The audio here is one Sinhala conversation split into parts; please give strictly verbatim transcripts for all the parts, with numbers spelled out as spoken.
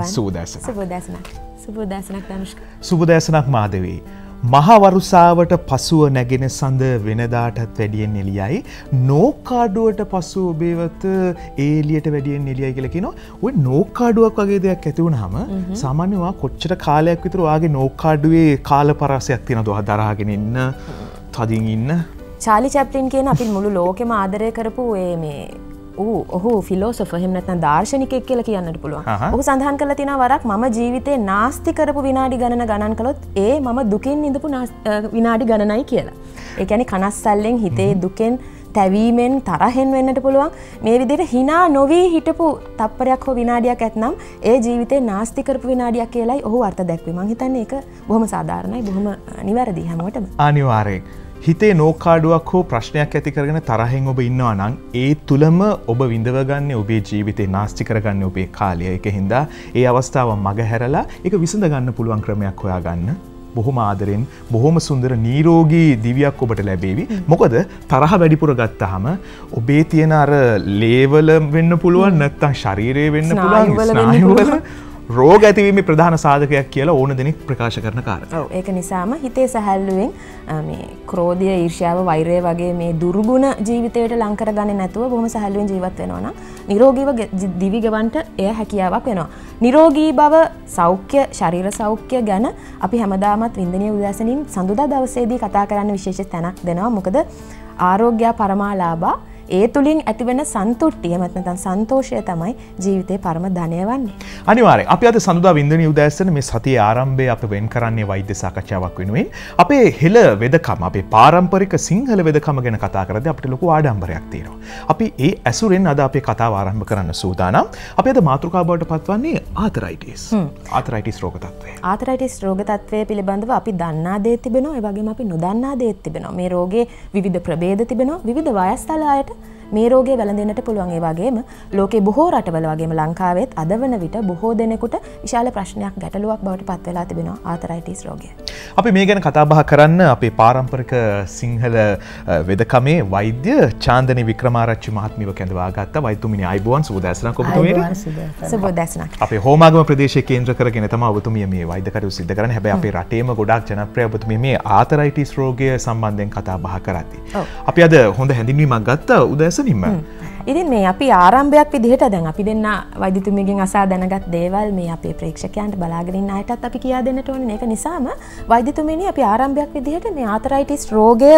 on Subhudasana. Subhudasana. Subhudasana Tanushka. Subhudasana Madhavi. Mahavarusavata Pasu Nagina Sanda Venadata Vedian Niliai, no carduata Pasu Bevat Eliat Vedian Nilia Kilakino, with no cardua Kage de Katunhama, Samanua, Kochra Kala Kitruagi, no cardue, Kala Parasatina, Daragin, Tadin. Charlie Chaplin came up in Mulu, came Adere Karapu. Oh, oh, philosopher him නැත්නම් දාර්ශනිකයෙක් කියලා කියන්නට පුළුවන්. ඔහු සඳහන් කරලා තියෙනවා වරක් මම ජීවිතේ නාස්ති කරපු විනාඩි ගණන ගණන් කළොත් ඒ මම දුකෙන් ඉඳපු විනාඩි ගණනයි කියලා. ඒ කියන්නේ කනස්සල්ලෙන් හිතේ දුකෙන් තැවීමෙන් තරහෙන් වෙන්නට පුළුවන්. මේ විදිහට hina නොවි හිටපු තප්පරයක් හෝ විනාඩියක් ඇතනම් ඒ ජීවිතේ නාස්ති කරපු විනාඩියක් කියලායි ඔහු අර්ථ දැක්වේ. මම හිතන්නේ ඒක බොහොම සාධාරණයි, බොහොම නිවැරදි හැමෝටම. අනිවාර්යයෙන්. හිතේ නෝකාඩුවක් හෝ ප්‍රශ්නයක් ඇති කරගෙන තරහෙන් ඔබ ඉන්නවා නම් ඒ තුලම ඔබ විඳවගන්නේ ඔබේ ජීවිතේ නාස්ති කරගන්නේ ඔබේ කාලය. ඒකෙන්ද ඒ අවස්ථාව මගහැරලා ඒක විසඳ ගන්න පුළුවන් ක්‍රමයක් හොයාගන්න. බොහොම ආදරෙන් බොහොම සුන්දර නිරෝගී දිවියක් ඔබට ලැබේවි. මොකද තරහ වැඩිපුර ගත්තාම ඔබේ තියෙන අර ලේවල වෙන්න පුළුවන්, නැත්නම් ශරීරයේ වෙන්න පුළුවන්, ස්නායුවල රෝග ඇතිවීමේ ප්‍රධාන සාධකයක් කියලා ඕන දෙනෙක් ප්‍රකාශ කරන කාරණා. ඔව් ඒක නිසාම හිතේ සැහැල්ලුවෙන් මේ ක්‍රෝධය, ඊර්ෂ්‍යාව, වෛරය වගේ මේ දුර්ගුණ ජීවිතයට ලං කරගන්නේ නැතුව බොහොම සැහැල්ලුවෙන් ජීවත් වෙනවා නම් නිරෝගීව දිවි ගෙවන්නට එය හැකියාවක් වෙනවා. නිරෝගී බව, සෞඛ්‍ය, ශරීර සෞඛ්‍ය ගැන අපි හැමදාමත් වින්දනීය උදෑසනින් සඳුදා දවසේදී කතා කරන්න විශේෂ තැනක් දෙනවා. මොකද ආරෝග්‍ය පරමාලාභා ඒ තුළින් ඇතිවෙන සන්තුෂ්ටිය නැත්නම් සන්තෝෂය තමයි ජීවිතේ පරම ධනය වන්නේ. අනිවාර්යයෙන්. අපි අද සඳුදා වින්දනීය උදෑසන මේ සතියේ ආරම්භයේ අපි වෙන් කරන්නේ වෛද්‍ය සාකච්ඡාවක් වෙනුවෙන්. අපේ හෙළ වෙදකම, අපේ පාරම්පරික සිංහල වෙදකම ගැන කතා කරද්දී අපිට ලොකු ආඩම්බරයක් තියෙනවා. අපි ඒ ඇසුරෙන් අද අපේ කතාව ආරම්භ කරන්න සූදානම්. අපි අද මාතෘකාව බවට පත්වන්නේ ආතරයිටිස්. ආතරයිටිස් රෝග තත්ත්වය. ආතරයිටිස් රෝග තත්ත්වය පිළිබඳව අපි දන්නා දේ තිබෙනවා, ඒ වගේම අපි නොදන්නා දේත් තිබෙනවා. මේ රෝගේ විවිධ ප්‍රභේද තිබෙනවා, විවිධ වයස් තල අයට මේ රෝගේ වැළඳෙන්නට පුළුවන්. ඒ වගේම ලෝකේ බොහෝ රටවල වගේම ලංකාවෙත් අද වන විට බොහෝ දෙනෙකුට විශාල ප්‍රශ්නයක්, ගැටලුවක් බවට පත් වෙලා තිබෙනවා ආතරයිටිස් රෝගය. අපි මේ ගැන කතා බහ කරන්න අපේ පාරම්පරික සිංහල වෙදකමේ වෛද්‍ය චාන්දනී වික්‍රමාරච්චි මහත්මියව කැඳවා ගත්තා. වෛද්‍යතුමිනි ආයුබෝවන්. සුබදැසනක් ඔබතුමියට. සුබදැසනක්. අපේ හෝමාගම ප්‍රදේශයේ කේන්ද්‍ර කරගෙන තමයි ඔබතුමිය මේ වෛද්‍ය කටයුතු සිද්ධ කරන්නේ. හැබැයි අපේ රටේම ගොඩාක් ජනප්‍රිය ඔබතුමිය මේ ආතරයිටිස් රෝගය සම්බන්ධයෙන් කතා බහ කරද්දී අපි අද හොඳ හැඳින්වීමක් ගත්තා උදෑසන. ඉතින් මේ අපි ආරම්භයක් විදිහට දැන් අපි දෙන්න වෛද්‍යතුමියගෙන් අසා දැනගත් දේවල් මේ අපේ ප්‍රේක්ෂකයන්ට බලාගෙන ඉන්න අයටත් අපි කියා දෙන්නට ඕනේ. ඒක නිසාම වෛද්‍යතුමියනි අපි ආරම්භයක් විදිහට මේ ආතරයිටිස් රෝගය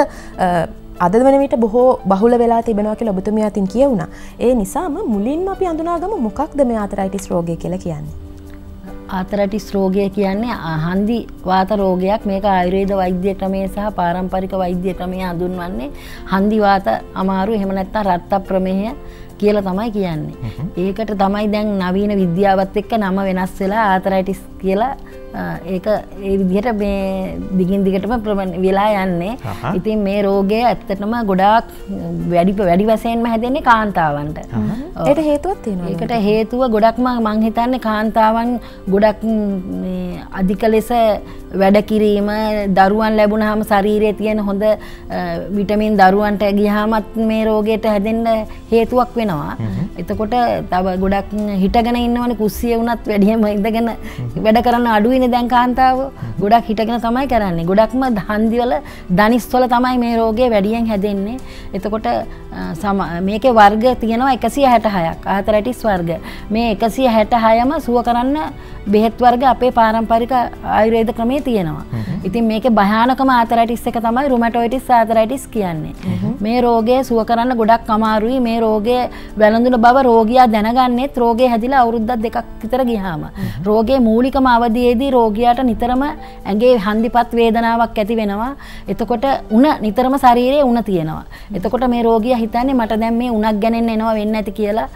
අද වෙන විට බොහෝ බහුල වෙලා තිබෙනවා කියලා ඔබතුමිය අතින් කියුණා. ඒ නිසාම මුලින්ම අපි අඳුනාගමු මොකක්ද මේ ආතරයිටිස් රෝගය කියලා කියන්නේ. ආතරයිටිස් රෝගය කියන්නේ හන්දි වාත රෝගයක්. මේක ආයුර්වේද වෛද්‍ය ක්‍රමය සහ පාරම්පරික වෛද්‍ය ක්‍රමය හඳුන්වන්නේ හන්දි වාත අමාරු, එහෙම නැත්නම් රක්ත ප්‍රමේහය කියලා තමයි කියන්නේ. ඒකට තමයි දැන් නවීන විද්‍යාවත් එක්ක නම වෙනස් වෙලා ආතරයිටිස් කියලා ඒක ඒ විදිහට මේ දිගින් දිගටම ප්‍රමණය වෙලා යන්නේ. ඉතින් මේ රෝගය ඇත්තටම ගොඩාක් වැඩි වැඩි වශයෙන්ම හැදෙන්නේ කාන්තාවන්ට. ඒකට හේතුවක් තියෙනවා. ඒකට හේතුව ගොඩක්ම මම හිතන්නේ කාන්තාවන් ගොඩක් මේ අධික ලෙස වැඩ කිරීම, දරුවන් ලැබුණාම ශරීරයේ තියෙන හොඳ විටමින් දරුවන්ට ගියාමත් මේ රෝගයට හැදෙන්න හේතුවක් වෙනවා. එතකොට තව ගොඩක් හිටගෙන ඉන්නවනේ, කුස්සිය වුණත් වැඩිම ඉඳගෙන වැඩ කරන අඩුයිනේ දැන් කාන්තාව. ගොඩක් හිටගෙන තමයි කරන්නේ. ගොඩක්ම හන්දිවල, දණිස්වල තමයි මේ රෝගය වැඩියෙන් හැදෙන්නේ. එතකොට මේකේ වර්ග තියෙනවා එකසිය හැටහයක්. ආතරයිටිස් වර්ග. මේ එකසිය හැටහයම සුව කරන්න බෙහෙත් වර්ග අපේ පාරම්පරික ආයුර්වේද ක්‍රමයේ තියෙනවා. ඉතින් මේකේ භයානකම ආතරයිටිස් එක තමයි රුමටොයිඩිස් ආතරයිටිස් කියන්නේ. මේ රෝගය සුව කරන්න ගොඩක් අමාරුයි. මේ රෝගය වැළඳුන බව රෝගියා දැනගන්නේත් රෝගේ හැදිලා අවුරුද්දක් දෙකක් විතර ගියාම. රෝගේ මූලිකම අවධියේදී රෝගියාට නිතරම ඇඟේ හන්දිපත් වේදනාවක් ඇති වෙනවා. එතකොට උණ නිතරම ශරීරයේ උණ තියෙනවා. එතකොට මේ රෝගියා හිතන්නේ මට දැන් මේ උණක් ගැනෙන්න එනවා වෙන්න ඇති කියලා.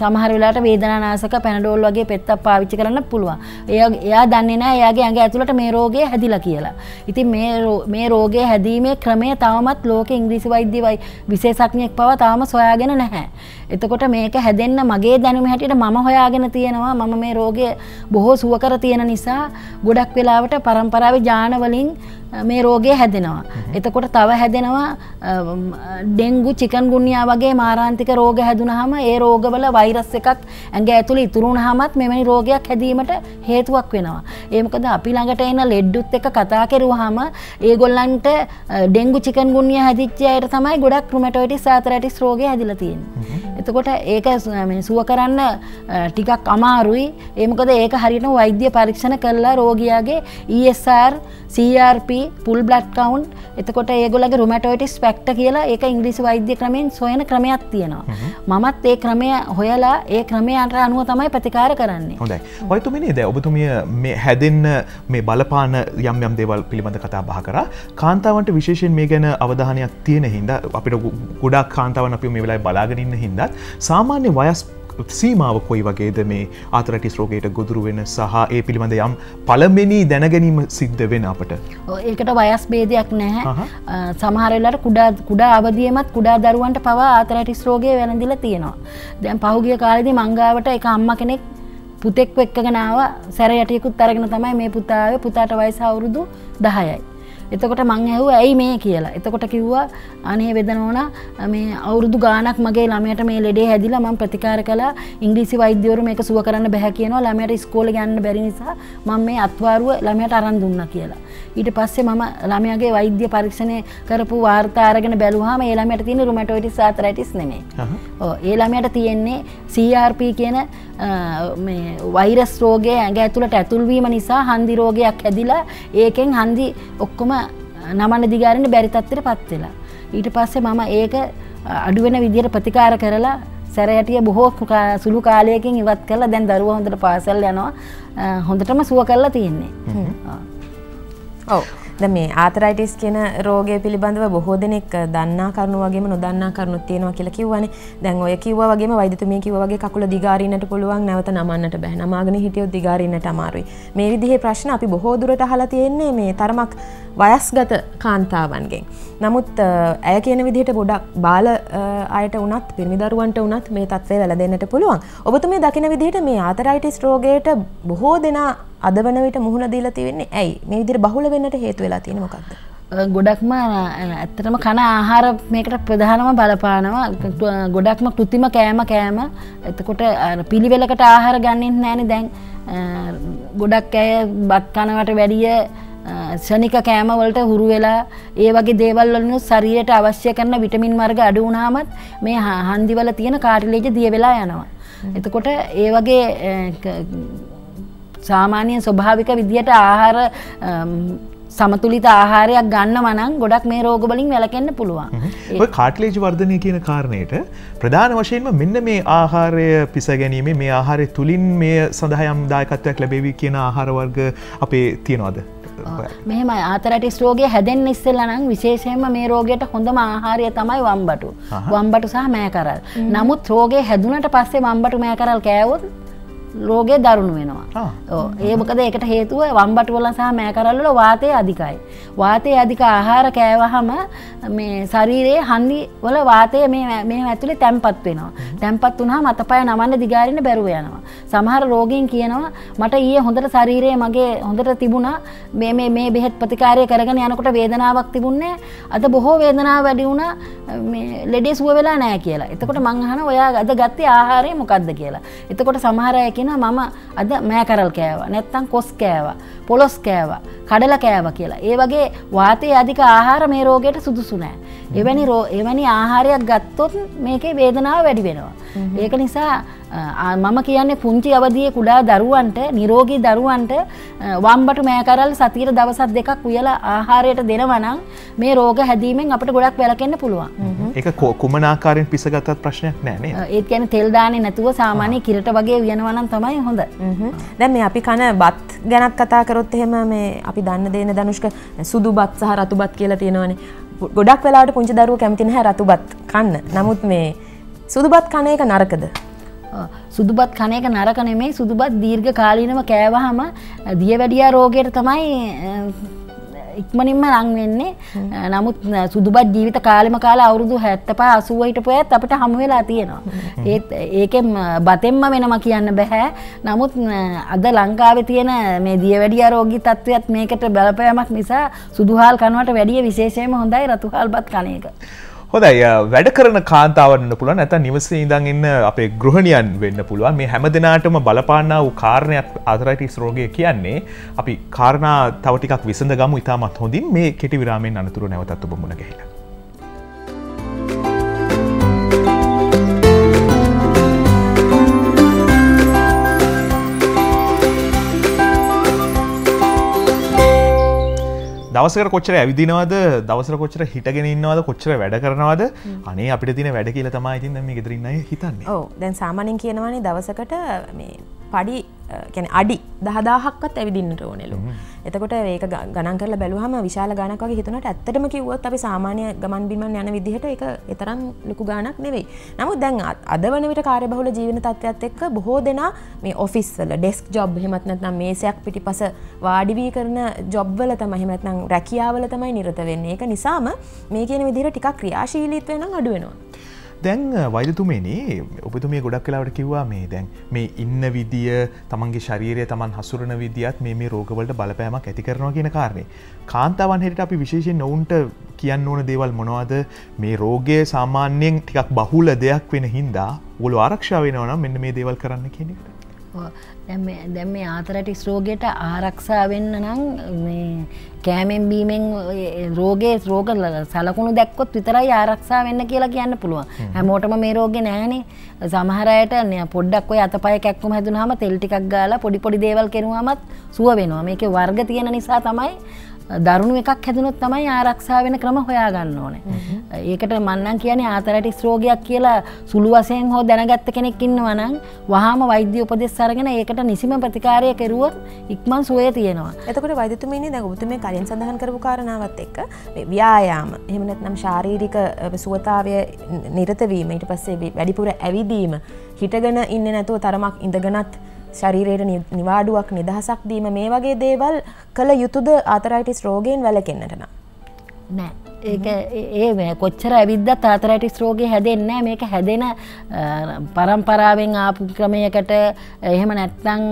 සමහර වෙලාවට වේදනානාශක පැනඩෝල් වගේ පෙත්තක් පාවිච්චි කරන්න පුළුවන්. එයා දන්නේ නැහැ එයාගේ ඇඟ ඇතුළට මේ රෝගය හැදිලා කියලා. ඉතින් මේ මේ රෝගය හැදීමේ ක්‍රමය තවමත් ලෝකේ ඉංග්‍රීසි වෛද්‍ය විශේෂඥයෙක් පවා තාම සොයාගෙන නැහැ. එතකොට මේක හැදෙන්න මගේ දැනුම හැටියට මම හොයාගෙන තියෙනවා. මම මේ රෝගය බොහෝ සුව කර තියෙන නිසා ගොඩක් වෙලාවට පරම්පරාවේ ඥාන වලින් මේ රෝගය හැදෙනවා. එතකොට තව හැදෙනවා ඩෙන්ගු චිකන්ගුන්යා වගේ මාරාන්තික රෝග හැදුනහම ඒ රෝගවල වෛරස් එකක් ඇඟ ඇතුළේ ඉතුරු වුණාමත් මෙවැනි රෝගයක් හැදීමට හේතුවක් වෙනවා. ඒ මොකද අපි ළඟට එන ලෙඩ්ඩුත් එක්ක කතා කරුවාම ඒගොල්ලන්ට ඩෙන්ගු චිකන්ගුන්යා හැදිච්ච අයට තමයි ගොඩක් රුමැටොයිඩිස් ආතරයිටිස් රෝගය හැදිලා තියෙන්නේ. එතකොට ඒක මේ සුව කරන්න ටිකක් අමාරුයි. ඒ මොකද ඒක හරියටම වෛද්‍ය පරීක්ෂණ කළා රෝගියාගේ E S R, C R P, full blood count. එතකොට ඒගොල්ලගේ රුමැටොයිඩිස් ෆැක්ටර් කියලා ඒක ඉංග්‍රීසි වෛද්‍ය ක්‍රමයෙන් සොයන ක්‍රමයක් තියෙනවා. මමත් ඒ ක්‍රමය හොයලා ඒ ක්‍රමයට අනුව තමයි ප්‍රතිකාර කරන්නේ. හොඳයි. ඔයතුමිනේ දැන් ඔබතුමිය මේ හැදෙන්න මේ බලපාන යම් යම් දේවල් පිළිබඳ කතා බහ කරා. කාන්තාවන්ට විශේෂයෙන් මේ ගැන අවධානයක් තියෙන හින්දා අපිට ගොඩාක් කාන්තාවන් අපි මේ වෙලාවේ බලාගෙන ඉන්න හින්දා සාමාන්‍ය වයස් සීමාව කොයි වගේද මේ ආතරයිටිස් රෝගයට ගොදුරු වෙන සහ ඒ පිළිබඳ යම් පළමෙනි දැනගැනීම සිද්ධ වෙන අපට? ඒකට වයස් ભેදයක් නැහැ. සමහර වෙලාවට කුඩා කුඩා අවදියේමත් කුඩා දරුවන්ට පවා ආතරයිටිස් රෝගය වැළඳිලා තියෙනවා. දැන් පහුගිය කාලේදී මංගාවට එක අම්මා කෙනෙක් පුතෙක් එක්කගෙන ආවා. සැර යටියකුත් අරගෙන තමයි මේ පුතාගේ පුතාට වයස අවුරුදු දහයයි. එතකොට මං ඇහුවා ඇයි මේ කියලා. එතකොට කිව්වා අනේ වේදනෝනා මේ අවුරුදු ගාණක් මගේ ළමයට මේ ලෙඩේ හැදිලා මම ප්‍රතිකාර කළා. ඉංග්‍රීසි වෛද්‍යවරු මේක සුව කරන්න බෑ කියනවා. ළමයට ඉස්කෝලේ යන්න බැරි නිසා මම මේ අත්වාරුව ළමයට අරන් දුන්නා කියලා. ඊට පස්සේ මම ළමයාගේ වෛද්‍ය පරීක්ෂණය කරපු වාර්තා අරගෙන බැලුවාම ඒ ළමයට තියෙන රුමැටොයිඩිස් ආතරයිටිස් නෙමෙයි. ඔව් ඒ ළමයට තියෙන්නේ C R P කියන මේ වෛරස් රෝගයේ ඇඟ ඇතුළට ඇතුල් වීම නිසා හන්දි රෝගයක් ඇදිලා ඒකෙන් හන්දි ඔක්කොම නමන දිගාරින්න බැරි තත්ත්වයටපත් වෙලා. ඊට පස්සේ මම ඒක අඩු වෙන විදියට ප්‍රතිකාර කරලා සැර යටිය බොහෝ සුළු කාලයකින් ඉවත් කරලා දැන් දරුවා හොඳට පාසල් යනවා. හොඳටම සුව කරලා තියෙන්නේ. ඔව්. දැන් මේ ආතරයිටිස් කියන රෝගය පිළිබඳව බොහෝ දෙනෙක් දන්නා කරුණු වගේම නොදන්නා කරුණුත් තියෙනවා කියලා කිව්වනේ. දැන් ඔය කිව්වා වගේම වෛද්‍යතුමිය කිව්වා වගේ කකුල දිගාරින්නට පුළුවන්, නැවත නමන්නට බෑ. නමාගෙන හිටියොත් දිගාරින්නට අමාරුයි. මේ විදිහේ ප්‍රශ්න අපි බොහෝ දුරට අහලා තියෙන්නේ මේ තරමක් වයස්ගත කාන්තාවන්ගෙන්. නමුත් ඇය කියන විදිහට ගොඩක් බාල අයට වුණත්, පිරිමි දරුවන්ට වුණත් මේ තත්ත්වය වැළඳෙන්නට පුළුවන්. ඔබතුමිය දකින විදිහට මේ ආතරයිටිස් රෝගයට බොහෝ දෙනා අද වන විට මුහුණ දීලා තියෙන්නේ ඇයි? මේ විදිහට බහුල වෙන්නට හේතු වෙලා තියෙන්නේ මොකක්ද? ගොඩක්ම ඇත්තටම කන ආහාර මේකට ප්‍රධානම බලපානවා. ගොඩක්ම කෘතිම කෑම කෑම. එතකොට පිළිවෙලකට ආහාර ගන්නෙත් නැහැනේ දැන්. ගොඩක් අය බත් කනවට වැඩිය ශනික කෑම වලට හුරු වෙලා ඒ වගේ දේවල් වලින් ශරීරයට අවශ්‍ය කරන විටමින් වර්ග අඩු වුණාමත් මේ හන්දි වල තියෙන කාටිලේජ් දිය වෙලා යනවා. එතකොට ඒ වගේ සාමාන්‍ය ස්වභාවික විදියට ආහාර සමතුලිත ආහාරයක් ගන්නව නම් ගොඩක් මේ රෝග වලින් වැළකෙන්න පුළුවන්. ඔය කාටිලේජ් වර්ධනය කියන කාරණයට ප්‍රධාන වශයෙන්ම මෙන්න මේ ආහාරය පිස ගැනීම, මේ ආහාරය තුලින් මේ සඳහා යම් දායකත්වයක් ලැබෙවි කියන ආහාර වර්ග අපේ තියනවද? මෙහෙම ආතරයිටිස් රෝගය හැදෙන්න ඉස්සෙල්ලා නම් විශේෂයෙන්ම මේ රෝගයට හොඳම ආහාරය තමයි වම්බටු. වම්බටු සහ මෑකරල්. නමුත් රෝගය හැදුනට පස්සේ වම්බටු මෑකරල් කෑවොත් රෝගය දරුණු වෙනවා. ඒ මොකද ඒකට හේතුව වම්බටු වල සහ මෑකරල් වල වාතය අධිකයි. වාතය අධික ආහාර කෑවහම මේ ශරීරයේ හන්දි වල වාතය මේ මේ ඇතුලේ තැම්පත් වෙනවා. තැම්පත් වුණාම අතපය නමන්න දිගාරින්න බැරුව යනවා. සමහර රෝගීන් කියනවා මට ඊයේ හොඳට ශරීරයේ මගේ හොඳට තිබුණා. මේ මේ මේ බෙහෙත් ප්‍රතිකාරය කරගෙන යනකොට වේදනාවක් තිබුණේ. අද බොහෝ වේදනාව වැඩි වුණා. මේ ලෙඩේ සුව වෙලා නැහැ කියලා. එතකොට මං අහනවා ඔයා අද ගත්තේ ආහාරය මොකක්ද කියලා. එතකොට සමහර අය මම අද මෑකරල් කෑවා, නැත්තම් කොස් කෑවා, පොලොස් කෑවා, කඩල කෑවා කියලා. ඒ වගේ වාතයේ අධික ආහාර මේ රෝගයට සුදුසු නෑ. එවැනි එවැනි ආහාරයක් ගත්තොත් මේකේ වේදනාව වැඩි වෙනවා. ඒක නිසා මම කියන්නේ පුංචි අවදියේ කුඩා දරුවන්ට, නිරෝගී දරුවන්ට වම්බටු මෑකරල් සතියට දවස් දෙකක් උයලා ආහාරයට දෙනවා නම් මේ රෝග හැදීමෙන් අපිට ගොඩක් වැළකෙන්න පුළුවන්. ඒක කොමන ආකාරයෙන් පිසගතත් ප්‍රශ්නයක් නෑ නේද? ඒත් කියන්නේ තෙල් දාන්නේ නැතුව සාමාන්‍ය කිරට වගේ වියනවා නම් තමයි හොඳ. දැන් මේ අපි කන බත් ගැනත් කතා කරොත් එහෙම මේ අපි දන්න දෙන ධනුෂ්ක සුදු බත් සහ රතු බත් කියලා තියෙනවනේ. ගොඩක් වෙලාවට පුංචි දරුවෝ කැමති නැහැ රතු බත් කන්න. නමුත් මේ සුදු බත් කන එක නරකද? සුදුබත් කන එක නරක නෙමෙයි. සුදුබත් දීර්ඝ කාලීනව කෑවහම දියවැඩියා රෝගයට තමයි ඉක්මනින්ම ලං වෙන්නේ. නමුත් සුදුබත් ජීවිත කාලෙම කාලා අවුරුදු හැත්තෑ පහ අසූ හිටපොයත් අපිට හමු වෙලා තියෙනවා. ඒත් ඒකෙන් බතෙන්ම වෙනම කියන්න බෑ. නමුත් අද ලංකාවේ තියෙන මේ දියවැඩියා රෝගී තත්ත්වයත් මේකට බලපෑමක් නිසා සුදුහාල් කනවට වැඩිය විශේෂයෙන්ම හොඳයි රතුහාල් බත් කන එක. හොඳයි වැඩ කරන කාන්තාවන් වෙන්න පුළුවන් නැත්නම් නිවසේ ඉඳන් ඉන්න අපේ ගෘහණියන් වෙන්න පුළුවන් මේ හැම දිනාටම බලපානා වූ කාරණයක් ආතරයිටිස් රෝගය කියන්නේ අපි කාරණා තව ටිකක් විසඳ ගමු ඉතාමත් හොඳින් මේ කෙටි විරාමයෙන් අනතුරු නැවතත් ඔබ මුණ ගැහිලා දවසකට කොච්චර ඇවිදිනවද දවසකට කොච්චර හිටගෙන ඉන්නවද කොච්චර වැඩ කරනවද අනේ අපිට තියෙන වැඩ කියලා තමයි ඉතින් දැන් මේ ගෙදරින් අය හිතන්නේ. ඔව් දැන් සාමාන්‍යයෙන් කියනවානේ දවසකට මේ පඩි කියන්නේ අඩි දහදාහක්වත් ඇවිදින්නට ඕනෙලු. එතකොට මේක ගණන් කරලා බැලුවහම විශාල ගණනක් වගේ හිතුණාට ඇත්තටම කිව්වොත් අපි සාමාන්‍ය ගමන් බිමන් යන විදිහට ඒක ඒ තරම් ලොකු ගණනක් නෙවෙයි. නමුත් දැන් අද වන විට කාර්යබහුල ජීවන තත්ත්වයත් එක්ක බොහෝ දෙනා මේ ඔෆිස් වල ඩෙස්ක් ජොබ් එහෙමත් නැත්නම් මේසයක් පිටිපස වාඩි වී කරන ජොබ් වල තමයි එහෙම නැත්නම් රැකියාවල තමයි නිරත වෙන්නේ. ඒක නිසාම මේ කියන විදිහට ටිකක් ක්‍රියාශීලීත්වය නම් අඩු වෙනවා. දැන් වෛදතුමනි ඔබතුමිය ගොඩක් කලාවට කිව්වා මේ දැන් මේ ඉන්න විදිය තමන්ගේ ශරීරය තමන් හසුරන විදිහත් මේ මේ රෝගවලට බලපෑමක් ඇති කරනවා කියන කාරණේ. කාන්තාවන් හැටියට අපි විශේෂයෙන් ඔවුන්ට කියන්න ඕන දේවල් මොනවද? මේ රෝගය සාමාන්‍යයෙන් ටිකක් බහුල දෙයක් වෙන හින්දා ඔයගොල්ලෝ ආරක්ෂා වෙනවා නම් මෙන්න මේ දේවල් කරන්න කියන එක. දැන් මේ දැන් මේ ආතරයිටිස් රෝගයට ආරක්ෂා වෙන්න නම් මේ කෑමෙන් බීමෙන් රෝගේ රෝග සලකුණු දැක්කොත් විතරයි ආරක්ෂා වෙන්න කියලා කියන්න පුළුවන්. හැමෝටම මේ රෝගේ නැහැනේ. සමහර අයට පොඩ්ඩක් ඔය අතපය කැක්කුම හැදුනහම තෙල් ටිකක් ගාලා පොඩි පොඩි දේවල් කෙරුවාමත් සුව වෙනවා. මේකේ වර්ග තියෙන නිසා තමයි දරුණු එකක් හැදුනොත් තමයි ආරක්ෂා වෙන ක්‍රම හොයාගන්න ඕනේ. ඒකට මම නම් කියන්නේ ආතරයිටිස් රෝගයක් කියලා සුළු වශයෙන් හෝ දැනගත්ත කෙනෙක් ඉන්නවා නම් වහාම වෛද්‍ය උපදෙස් අරගෙන ඒකට නිසිම ප්‍රතිකාරය කෙරුවොත් ඉක්මන් සුවය තියෙනවා. එතකොට වෛද්‍යතුමනි දැන් ඔබතුමේ කලින් සඳහන් කරපු කාරණාවත් එක්ක ව්‍යායාම එහෙම නැත්නම් ශාරීරික සුවතාවය නිරත වීම ඊට පස්සේ වැඩිපුර ඇවිදීම හිටගෙන ඉන්නේ නැතුව තරමක් ඉඳගෙනත් ශරීරයට නිවාඩුවක් නිදහසක් දීම මේ වගේ දේවල් කළ යුතුද ආතරයිටිස් රෝගයෙන් වැළකෙන්නට නම්? නෑ ඒක ඒ කොච්චර ඇවිද්දත් ආතරයිටිස් රෝගේ හැදෙන්නේ නැහැ. මේක හැදෙන පරම්පරාවෙන් ආපු ක්‍රමයකට එහෙම නැත්නම්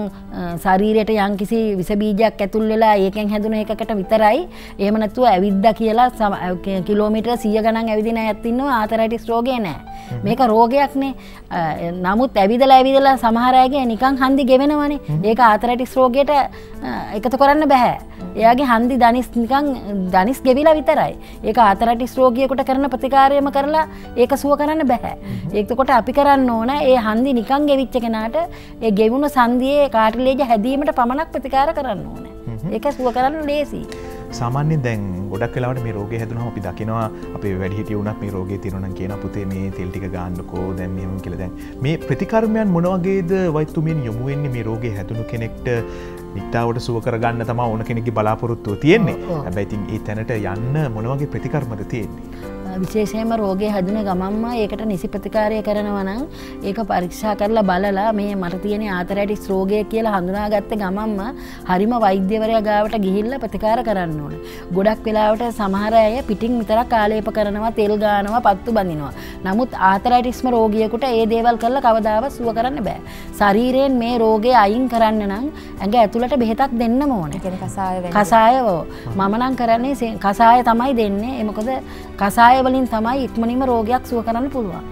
ශරීරයට යම්කිසි විස බීජයක් ඇතුල් වෙලා ඒකෙන් හැදුන එකකට විතරයි. එහෙම නැතුව ඇවිද්දා කියලා කිලෝමීටර සිය ගණන් ඇවිදින අයත් ඉන්නවා ආතරයිටිස් රෝගේ නැහැ. මේක රෝගයක්නේ. නමුත් ඇවිදලා ඇවිදලා සමහර අයගේ නිකන් හන්දි ගෙවෙනවනේ. ඒක ආතරයිටිස් රෝගයට එකතු කරන්න බෑ. එයාගේ හන්දි දණිස් නිකන් දණිස් ගෙවිලා විතරයි. ඒක ආතරයිටිස් රෝගියෙකුට කරන ප්‍රතිකාරයම කරලා ඒක සුව කරන්න බෑ. ඒකකොට අපි කරන්න ඕන ඒ හන්දි නිකන් ගෙවිච්ච කෙනාට ඒ ගෙවුණු සන්ධියේ කාටිලේජ් හැදීමට පමණක් ප්‍රතිකාර කරන්න ඕන. ඒක සුව කරන්න ලේසි. සාමාන්‍ය දැන් ගොඩක් වෙලාවට මේ රෝගය හැදුනහම අපි දකිනවා අපේ වැඩිහිටිය වුණත් මේ රෝගය තියෙනවා නම් කියන පුතේ මේ තෙල් ටික ගන්නකෝ දැන් මෙහෙම කියලා. දැන් මේ ප්‍රතිකර්මයන් මොන වගේද වෛද්‍යතුමියන් යොමු වෙන්නේ මේ රෝගය හැදුණු කෙනෙක්ට නික්තාවට සුව කරගන්න තමයි ඕන කෙනෙක්ගේ බලාපොරොත්තුව තියෙන්නේ. හැබැයි ඉතින් ඒ තැනට යන්න මොන වගේ ප්‍රතිකර්මද තියෙන්නේ? විශේෂයෙන්ම රෝගය හැදුන ගමන්ම ඒකට නිසි ප්‍රතිකාරය කරනවා නම් ඒක පරීක්ෂා කරලා බලලා මේ මට තියෙන ආතරයිටිස් රෝගය කියලා හඳුනාගත්ත ගමන්ම හරිම වෛද්‍යවරයා ගාවට ගිහිල්ලා ප්‍රතිකාර කරන්න ඕනේ. ගොඩක් වෙලාවට සමහර අය පිටින් විතරක් ආලේප කරනවා, තෙල් ගානවා, පත්තු බඳිනවා. නමුත් ආතරයිටිස්ම රෝගියෙකුට ඒ දේවල් කරලා කවදාවත් සුව කරන්න බෑ. ශරීරයෙන් මේ රෝගය අයින් කරන්න නම් ඇඟ ඇතුළට බෙහෙතක් දෙන්නම ඕනේ. කියන්නේ කසාය වෙන්නේ. කසායව මම නම් කරන්නේ කසාය තමයි දෙන්නේ. ඒ මොකද කසාය වලින් තමයි ඉක්මනින්ම රෝගයක් සුව කරන්න පුළුවන්.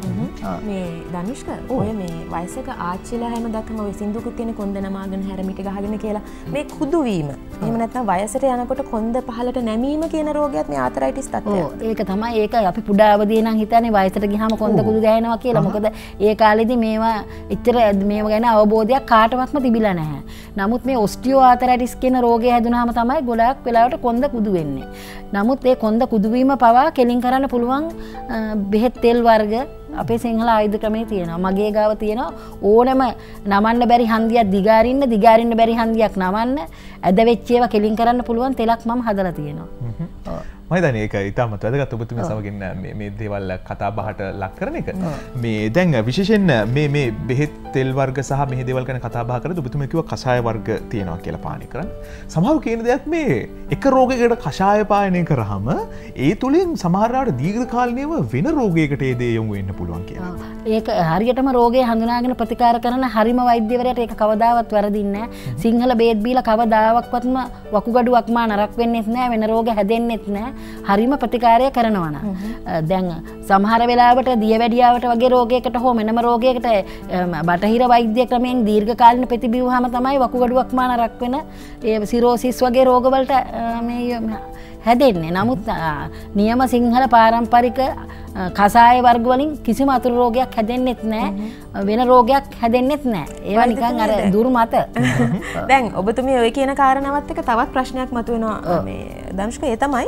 මේ ධනුෂ්ක ඔය මේ වයසක ආච්චිලා හැමදාම ඔය සින්දුකුත් තියෙන කොන්ද නමාගෙන හැරමිට ගහගෙන කියලා මේ කුදු වීම. එහෙම නැත්නම් වයසට යනකොට කොන්ද පහලට නැමීම කියන රෝගයත් මේ ආතරයිටිස් තත්ත්වය. ඔව් ඒක තමයි ඒක අපි පුඩා අවදී නම් හිතන්නේ වයසට ගියාම කොන්ද කුදු ගෑනවා කියලා. මොකද ඒ කාලෙදී මේවා එච්චර මේව ගැන අවබෝධයක් කාටවත්ම තිබිලා නැහැ. නමුත් මේ ඔස්ටියෝ ආතරයිටිස් කියන රෝගය හැදුනහම තමයි ගොඩාක් වෙලාවට කොන්ද කුදු වෙන්නේ. නමුත් ඒ කොන්ද කුදු වීම පවා කෙලින් කරන්න පුළුවන් බෙහෙත් තෙල් වර්ග අපේ සිංහල ආයුධ ක්‍රමයේ තියෙනවා. මගේ ගාව තියෙනවා ඕනම නමන්න බැරි හන්දියක් දිගාරින්න, දිගාරින්න බැරි හන්දියක් නමන්න, ඇද වෙච්ච ඒවා කෙලින් කරන්න පුළුවන් තෙලක් මම හදලා තියෙනවා. මයිදන ඒක ඉතාමත් වැදගත් ඔබතුමිය සමගින් මේ දේවල් කතා බහට ලක් කරන එක. මේ දැන් විශේෂයෙන් මේ මේ බෙහෙත් තෙල් වර්ග සහ මේ දේවල් ගැන කතා බහ කරද්දී ඔබතුමිය කිව්වා කෂාය වර්ග තියෙනවා කියලා පානය කරන්න. සමහරව කියන දෙයක් මේ එක රෝගයකට කෂාය පානය කරාම ඒ තුලින් සමහරවට දීර්ඝකාලීනව වෙන රෝගයකට ඒ දේ යොමු වෙන්න පුළුවන් කියලා. ඒක හරියටම රෝගේ හඳුනාගෙන ප්‍රතිකාර කරන හරිම වෛද්‍යවරයාට ඒක කවදාවත් වැරදින්නේ නැහැ. සිංහල බේත් බීලා කවදාවත්ම වකුගඩුවක් මා නරක වෙන්නේ නැහැ, වෙන රෝග හැදෙන්නේ නැහැ. හරිම ප්‍රතිකාරය කරනවා නම්. දැන් සමහර වෙලාවට දියවැඩියාවට වගේ රෝගයකට හෝ වෙනම රෝගයකට බටහිර වෛද්‍ය ක්‍රමයෙන් දීර්ඝකාලීන ප්‍රතිබිවහම තමයි වකුගඩුවක් මා නරක වෙන ඒ සිරෝසිස් වගේ රෝගවලට මේ හැදෙන්නේ. නමුත් නියම සිංහල පාරම්පරික කසාය වර්ගවලින් කිසිම අතුරු රෝගයක් හැදෙන්නෙත් නෑ, වෙන රෝගයක් හැදෙන්නෙත් නෑ. ඒවා නිකන් අර දුර්මත. දැන් ඔබතුමිය ඔය කියන කාරණාවත් එක තවත් ප්‍රශ්නයක් මතුවෙනවා මේ දනුෂ්ක. ඒ තමයි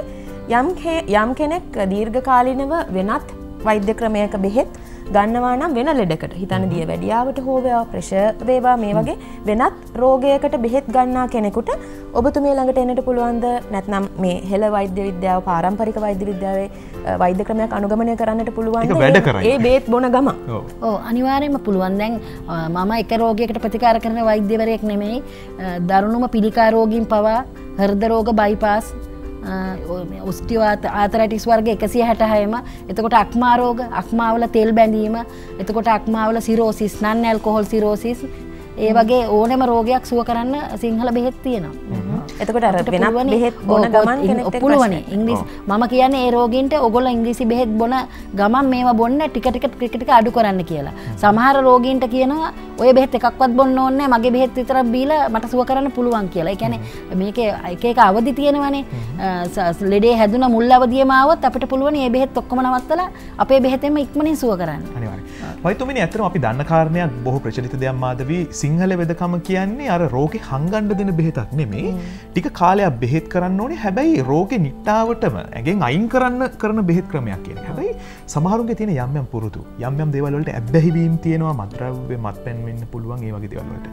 යම් යම් කෙනෙක් දීර්ඝකාලීනව වෙනත් වෛද්‍ය ක්‍රමයක බෙහෙත් ගන්නවා නම් වෙන ලෙඩකට, හිතන්න දිය වැඩියාවට හෝ වේවා, ප්‍රෙෂර් වේවා, මේ වගේ වෙනත් රෝගයකට බෙහෙත් ගන්නා කෙනෙකුට ඔබතුමිය ළඟට එන්නට පුළුවන්ද? නැත්නම් මේ හෙළ වෛද්‍ය විද්‍යාව පාරම්පරික වෛද්‍ය විද්‍යාවේ වෛද්‍ය ක්‍රමයක් අනුගමනය කරන්නට පුළුවන්ද ඒ බෙහෙත් බොන ගම? ඔව්, අනිවාර්යයෙන්ම පුළුවන්. දැන් මම එක රෝගයකට ප්‍රතිකාර කරන වෛද්‍යවරයෙක් නෙමෙයි. දරුණුම පිළිකා රෝගීන් පවා හෘද රෝග බයිපාස්, ඔස්ටියාත් ආතරයිටිස් වර්ග එකසිය හැටහයම, එතකොට අක්මා රෝග, අක්මාවල තෙල් බැඳීම, එතකොට අක්මාවල සිරෝසිස්, නන් ඇල්කොහොල් සිරෝසිස්, ඒ වගේ ඕනෙම රෝගයක් සුව කරන්න සිංහල බෙහෙත් තියෙනවා. එතකොට අර වෙනත් බෙහෙත් බොන ගමන් කෙනෙක්ට පුළුවන්. ඉංග්‍රීසි මම කියන්නේ ඒ රෝගීන්ට ඔයගොල්ලෝ ඉංග්‍රීසි බෙහෙත් බොන ගමන් මේවා බොන්න ටික ටික ටික ටික අඩු කරන්න කියලා. සමහර රෝගීන්ට කියනවා ඔය බෙහෙත් එකක්වත් බොන්න ඕනේ නැහැ, මගේ බෙහෙත් විතරක් බීලා මට සුව කරන්න පුළුවන් කියලා. ඒ කියන්නේ මේකේ එක එක අවදි තියෙනවානේ. ලෙඩේ හැදුන මුල් අවදියම આવොත් අපිට පුළුවන් මේ බෙහෙත් ඔක්කොම නවත්තලා අපේ බෙහෙතෙම ඉක්මනින් සුව කරන්න. අනිවාර්යයෙන්. වෛද්‍යතුමනි, ඇත්තටම අපි දන්න කාරණයක් බොහෝ ප්‍රචලිත දෙයක් මාධවි. සිංහල වෙදකම කියන්නේ අර රෝගෙ හංගන්න දෙන බෙහෙතක් නෙමෙයි. ටික කාලයක් බෙහෙත් කරන්න ඕනේ. හැබැයි රෝගෙ නිට්ටාවටම ඇගෙන් අයින් කරන්න කරන බෙහෙත් ක්‍රමයක් කියන්නේ. හැබැයි සමහරුන්ගේ තියෙන යම් යම් පුරුදු, යම් යම් දේවල් වලට ඇබ්බැහිවීම තියෙනවා, මත්ද්‍රව්‍ය මත්පැන් වෙන්න පුළුවන්, ඒ වගේ දේවල් වලට.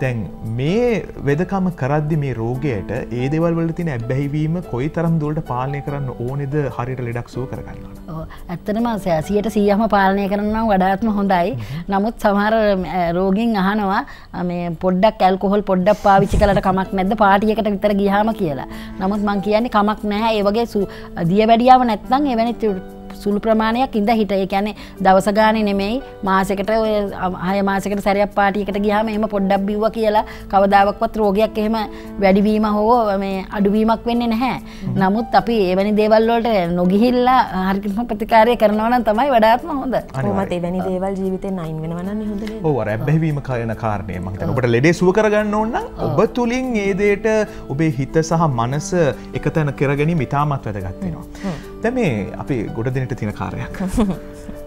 දැන් මේ වෙදකම කරද්දි මේ රෝගයට ඒ දේවල් වල තියෙන ඇබ්බැහිවීම කොයිතරම් දුරට පාලනය කරන්න ඕනේද හරියට ලෙඩක් සුව කරගන්න ඕන? ඔව්, ඇත්තටම සීයට සීයක්ම පාලනය කරනවා වඩාත්ම හොඳයි. නමුත් සමහර රෝගීන් අහනවා මේ පොඩ්ඩක් ඇල්කොහොල් පොඩ්ඩක් පාවිච්චි කළාට කමක් නැද්ද පාටියකට විතර ගියාම කියලා. නමුත් මම කියන්නේ කමක් නැහැ. ඒ වගේ දියවැඩියාව නැත්නම් එවැනි සුළු ප්‍රමාණයක් ඉඳ හිට, ඒ කියන්නේ දවස ගානේ නෙමෙයි, මාසයකට ඔය හය මාසයකට සැරයක් පාටියකට ගියාම එහෙම පොඩ්ඩක් බිව්වා කියලා කවදාවක්වත් රෝගයක් එහෙම වැඩිවීම හෝ මේ අඩුවීමක් වෙන්නේ නැහැ. නමුත් අපි එවැනි දේවල් වලට නොගිහිල්ලා හරියටම ප්‍රතිකාරය කරනවා නම් තමයි වඩාත්ම හොඳ. කොහොමද එවැනි දේවල් ජීවිතෙන් අයින් වෙනවා නම් හොඳ නේද? ඔව්, අර ඇබ්බැහිවීම කරන කාරණේ මම හිතන්නේ ඔබට ලෙඩේ සුව කරගන්න ඕන නම් ඔබ තුලින් මේ දෙයට ඔබේ හිත සහ මනස එකතැන කරගැනීම ඉතාමත් වැදගත් වෙනවා. දැන් මේ අපි ගොඩ දෙන තියෙන කාර්යයක්.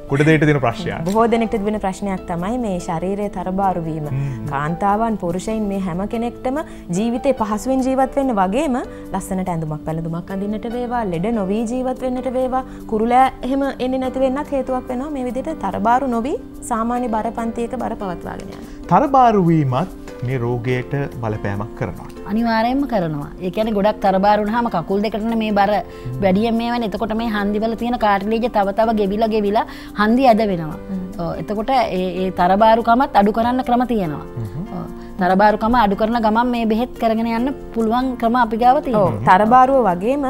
ගොඩ දෙයට තියෙන ප්‍රශ්නයක්. බොහෝ දෙනෙක්ට තිබෙන ප්‍රශ්නයක් තමයි මේ ශරීරයේ තරබාරු වීම. කාන්තාවන්, පුරුෂයන් මේ හැම කෙනෙක්ටම ජීවිතේ පහසුවෙන් ජීවත් වෙන්න වගේම ලස්සනට ඇඳුමක් පැළඳුමක් අඳින්නට වේවා, ලෙඩ නොවී ජීවත් වෙන්නට වේවා, කුරුලෑ එහෙම එන්නේ නැති වෙන්නත් හේතුවක් වෙනවා. මේ විදිහට තරබාරු නොවි සාමාන්‍ය බරපන්තියක බර පවත්වාගෙන යනවා. තරබාරු වීමත් මේ රෝගයට බලපෑමක් කරනවා. අනිවාර්යයෙන්ම කරනවා. ඒ කියන්නේ ගොඩක් තරබාරු වුණාම කකුල් දෙකටන මේ බර වැඩියෙන් මේ වෙන. එතකොට මේ හන්දිවල තියෙන කාටිලේජ් තව තව ගෙවිලා ගෙවිලා හන්දි ඇද වෙනවා. ඔව්, එතකොට ඒ ඒ තරබාරුකමත් අඩු කරන්න ක්‍රම තියෙනවා. ඔව්, තරබාරුකම අඩු කරන ගමන් මේ බෙහෙත් කරගෙන යන්න පුළුවන් ක්‍රම අපි ගාව තියෙනවා. තරබාරුව වගේම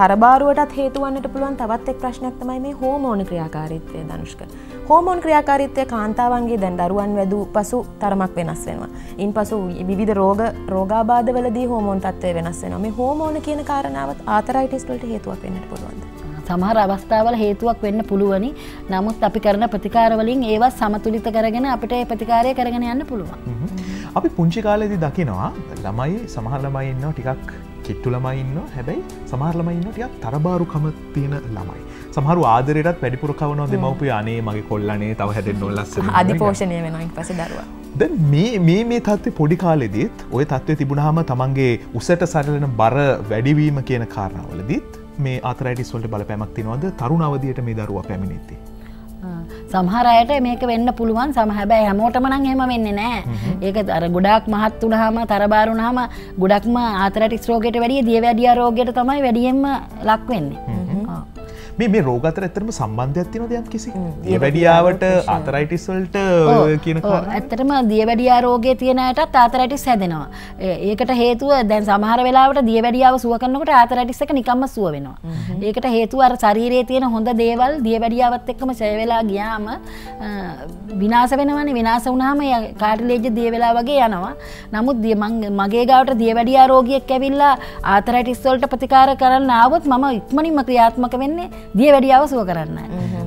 තරබාරුවටත් හේතු වන්නට පුළුවන් තවත් එක් ප්‍රශ්නයක් තමයි මේ හෝමෝන ක්‍රියාකාරීත්වය. දනුෂ්ක, හෝමෝන් ක්‍රියාකාරීත්වය කාන්තාවන්ගේ දැන් දරුවන් වැදූ පසු තරමක් වෙනස් වෙනවා. ඉන් පසු විවිධ රෝග රෝගාබාධවලදී හෝමෝන් තත්ත්වය වෙනස් වෙනවා. මේ හෝමෝන කියන කාරණාවත් ආතරයිටිස් වලට හේතුවක් වෙන්නට පුළුවන්ද? සමහර අවස්ථාවල හේතුවක් වෙන්න පුළුවනි. නමුත් අපි කරන ප්‍රතිකාරවලින් ඒවා සමතුලිත කරගෙන අපිට ඒ ප්‍රතිකාරය කරගෙන යන්න පුළුවන්. අපි පුංචි කාලේදී දකිනවා ළමයි, සමහර ළමයි ඉන්නවා ටිකක් කිට්ටු ළමයි ඉන්නවා. හැබැයි සමහර ළමයි ඉන්නවා ටිකක් තරබාරුකම තියෙන ළමයි. සමහරු ආදරයටත් වැඩිපුර කවනවා, දෙමව්පිය අනේ මගේ කොල්ලානේ තව හැදෙන්න ඕන ලස්සන. අධිපෝෂණය වෙනවා ඊට පස්සේ දරුවා. දැන් මේ මේ මේ තත්ත්වේ පොඩි කාලේදීත් ওই තත්ත්වේ තිබුණාම තමන්ගේ උසට සරලන බර වැඩිවීම කියන කාරණාවලදීත් මේ ආතරයිටිස් වලට බලපෑමක් තියෙනවද තරුණ අවදියට මේ දරුවා පැමිණෙද්දී? සමහර අයට මේක වෙන්න පුළුවන්. සම හැබැයි හැමෝටම නම් එහෙම වෙන්නේ නැහැ. ඒක අර ගොඩාක් මහත් වුණාම තරබාර වුණාම ගොඩක්ම ආතරටික්ස් රෝගයට වැඩිය දියවැඩියා රෝගයට තමයි වැඩියෙන්ම ලක් වෙන්නේ. මේ මේ රෝග අතර ඇත්තටම සම්බන්ධයක් තියෙනවද යම් කිසි? දියවැඩියාවට ආතරයිටිස් වලට කියන කාරණා. ඇත්තටම දියවැඩියා රෝගේ තියෙන අයටත් ආතරයිටිස් හැදෙනවා. ඒකට හේතුව දැන් සමහර වෙලාවට දියවැඩියාව සුව කරනකොට ආතරයිටිස් එක නිකම්ම සුව වෙනවා. ඒකට හේතුව අර ශරීරයේ තියෙන හොඳ දේවල් දියවැඩියාවත් එක්කම ඡය වෙලා ගියාම විනාශ වෙනවනේ. විනාශ වුණාම කාටිලේජ් දිය වෙලා වගේ යනවා. නමුත් මගේ ගාවට දියවැඩියා රෝගියෙක් ඇවිල්ලා ආතරයිටිස් වලට ප්‍රතිකාර කරන්න ආවොත් මම ඉක්මනින්ම ක්‍රියාත්මක වෙන්නේ දිය වැඩියාව සුව කරන්න.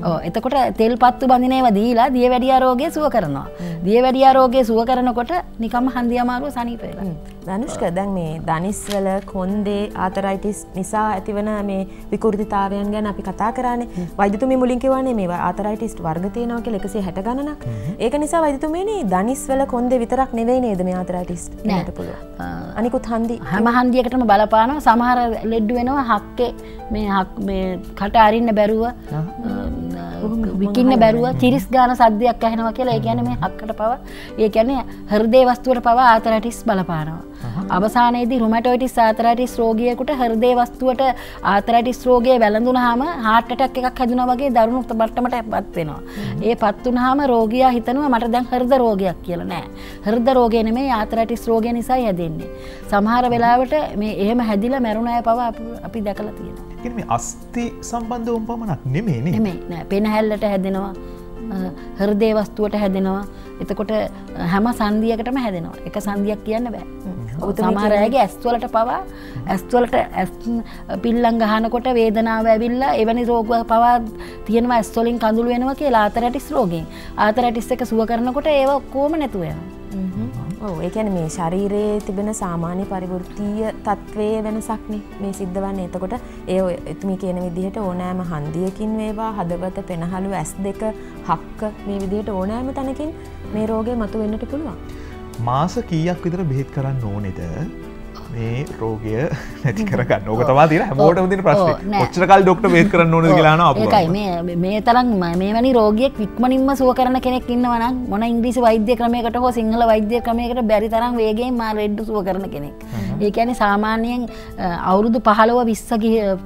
ඕ එතකොට තෙල් පත්තු බඳිනේව දීලා දිය වැඩියා රෝගය සුව කරනවා. දිය වැඩියා රෝගය සුව කරනකොට නිකම්ම හන්දිය අමාරුව සනීප වෙනවා. ධනුෂ්ක දැන් මේ ධනිස්වල කොන්දේ ආතරයිටිස් නිසා ඇතිවන මේ විකෘතිතාවයන් ගැන අපි කතා කරානේ. වෛද්‍යතුමී මුලින් කියවනේ මේ ආතරයිටිස් වර්ග තියෙනවා කියලා එකසිය හැට ගණනක්. ඒක නිසා වෛද්‍යතුමීනි ධනිස්වල කොන්දේ විතරක් නෙවෙයි නේද මේ ආතරයිටිස් වෙන්නට පුළුවන්. අනිකුත් හන්දි හැම හන්දියකටම බලපානවා. සමහර ලෙඩ වෙනවා හක්කේ මේ හක් මේ කට අරින්න බැරුව විකින්න බැරුව තිරිස් ගාන සද්දයක් ඇහෙනවා කියලා. ඒ කියන්නේ මේ හක්කට පවා ඒ කියන්නේ හෘදේ වස්තුවට පවා ආතරයිටිස් බලපානවා. අවසානයේදී රුමැටොයිඩිස් ආතරයිටිස් රෝගියෙකුට හෘදේ වස්තුවට ආතරයිටිස් රෝගය වැළඳුනහම heart attack එකක් හැදුනා වගේ දරුණු මට්ටමටපත් වෙනවා. ඒපත් වුනහම රෝගියා හිතනවා මට දැන් හෘද රෝගයක් කියලා. නෑ, හෘද රෝගය නෙමෙයි ආතරයිටිස් රෝගය නිසායි හැදෙන්නේ. සමහර වෙලාවට මේ එහෙම හැදිලා මැරුණ අය පවා අපි දැකලා තියෙනවා. මේ අස්ථි සම්බන්ධ වුම් පමණක් නෙමෙයි නේ. පෙනහැල්ලට හැදෙනවා, හෘදේ වස්තුවට හැදෙනවා. එතකොට හැම සංදියකටම හැදෙනවා. එක සංදියක් කියන්න බෑ. සමහර අයගේ ඇස්වලට පවා ඇස්වලට පිල්ලම් ගහනකොට වේදනාව ඇවිල්ලා එවැනි රෝග පවා තියෙනවා. ඇස්වලින් කඳුළු වෙනවා කියලා ආතරටිස් රෝගයෙන්. ආතරටිස් එක සුව කරනකොට ඒව කොහොම නැතුව යනවා. ඔව්, ඒ කියන්නේ මේ ශරීරයේ තිබෙන සාමාන්‍ය පරිවෘත්තීය තත්වයේ වෙනසක් නේ මේ සිද්ධ වන්නේ. එතකොට ඒ එතුමී කියන විදිහට ඕනෑම හන්දියකින් වේවා හදවත, පෙනහළු, ඇස් දෙක, හක්ක මේ විදිහට ඕනෑම තැනකින් මේ රෝගේ මතුවෙන්නට පුළුවන්. මාස කීයක් විතර බෙහෙත් කරන්න ඕනේද මේ රෝගය නැති කරගන්න? ඕක තමයි තියෙන හැමෝටම තියෙන ප්‍රශ්නේ. කොච්චර කාලෙ ඩොක්ටර් වේට් කරන්න ඕනද කියලා අහනවා අපුවා. ඒකයි මේ මේ තරම් මේවැනි රෝගියෙක් වික්මනින්ම සුව කරන කෙනෙක් ඉන්නවා නම් මොන ඉංග්‍රීසි වෛද්‍ය ක්‍රමයකට හෝ සිංහල වෛද්‍ය ක්‍රමයකට බැරි තරම් වේගයෙන් මා රෙඩ් සුව කරන කෙනෙක්. ඒ කියන්නේ සාමාන්‍යයෙන් අවුරුදු පහළොව විස්ස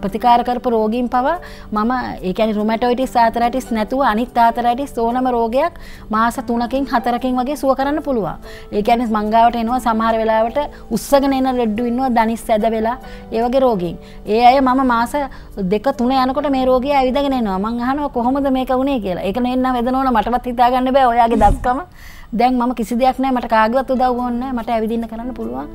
ප්‍රතිකාර කරපු රෝගීන් පවා මම ඒ කියන්නේ රුමැටොයිඩිස් ආතරයිටිස් නැතුව අනිත් ආතරයිටිස් ඕනම රෝගයක් මාස තුනකින් හතරකින් වගේ සුව කරන්න පුළුවන්. ඒ කියන්නේ මංගාවට එනවා සමහර වෙලාවට උස්සගෙන එන රෙඩ් ඉන්නවා ධනිස් ඇද වෙලා ඒ වගේ රෝගීන්. ඒ අය මම මාස දෙක තුන යනකොට මේ රෝගියා ඇවිදගෙන එනවා. මං අහනවා කොහොමද මේක වුනේ කියලා. ඒක නෙවෙන්න වෙදනෝන මටවත් හිතාගන්න බෑ ඔයාගේ දස්කම. දැන් මම කිසි දෙයක් නැහැ, මට කාගවත් උදව් ඕනේ නැහැ, මට ඇවිදින්න කරන්න පුළුවන්.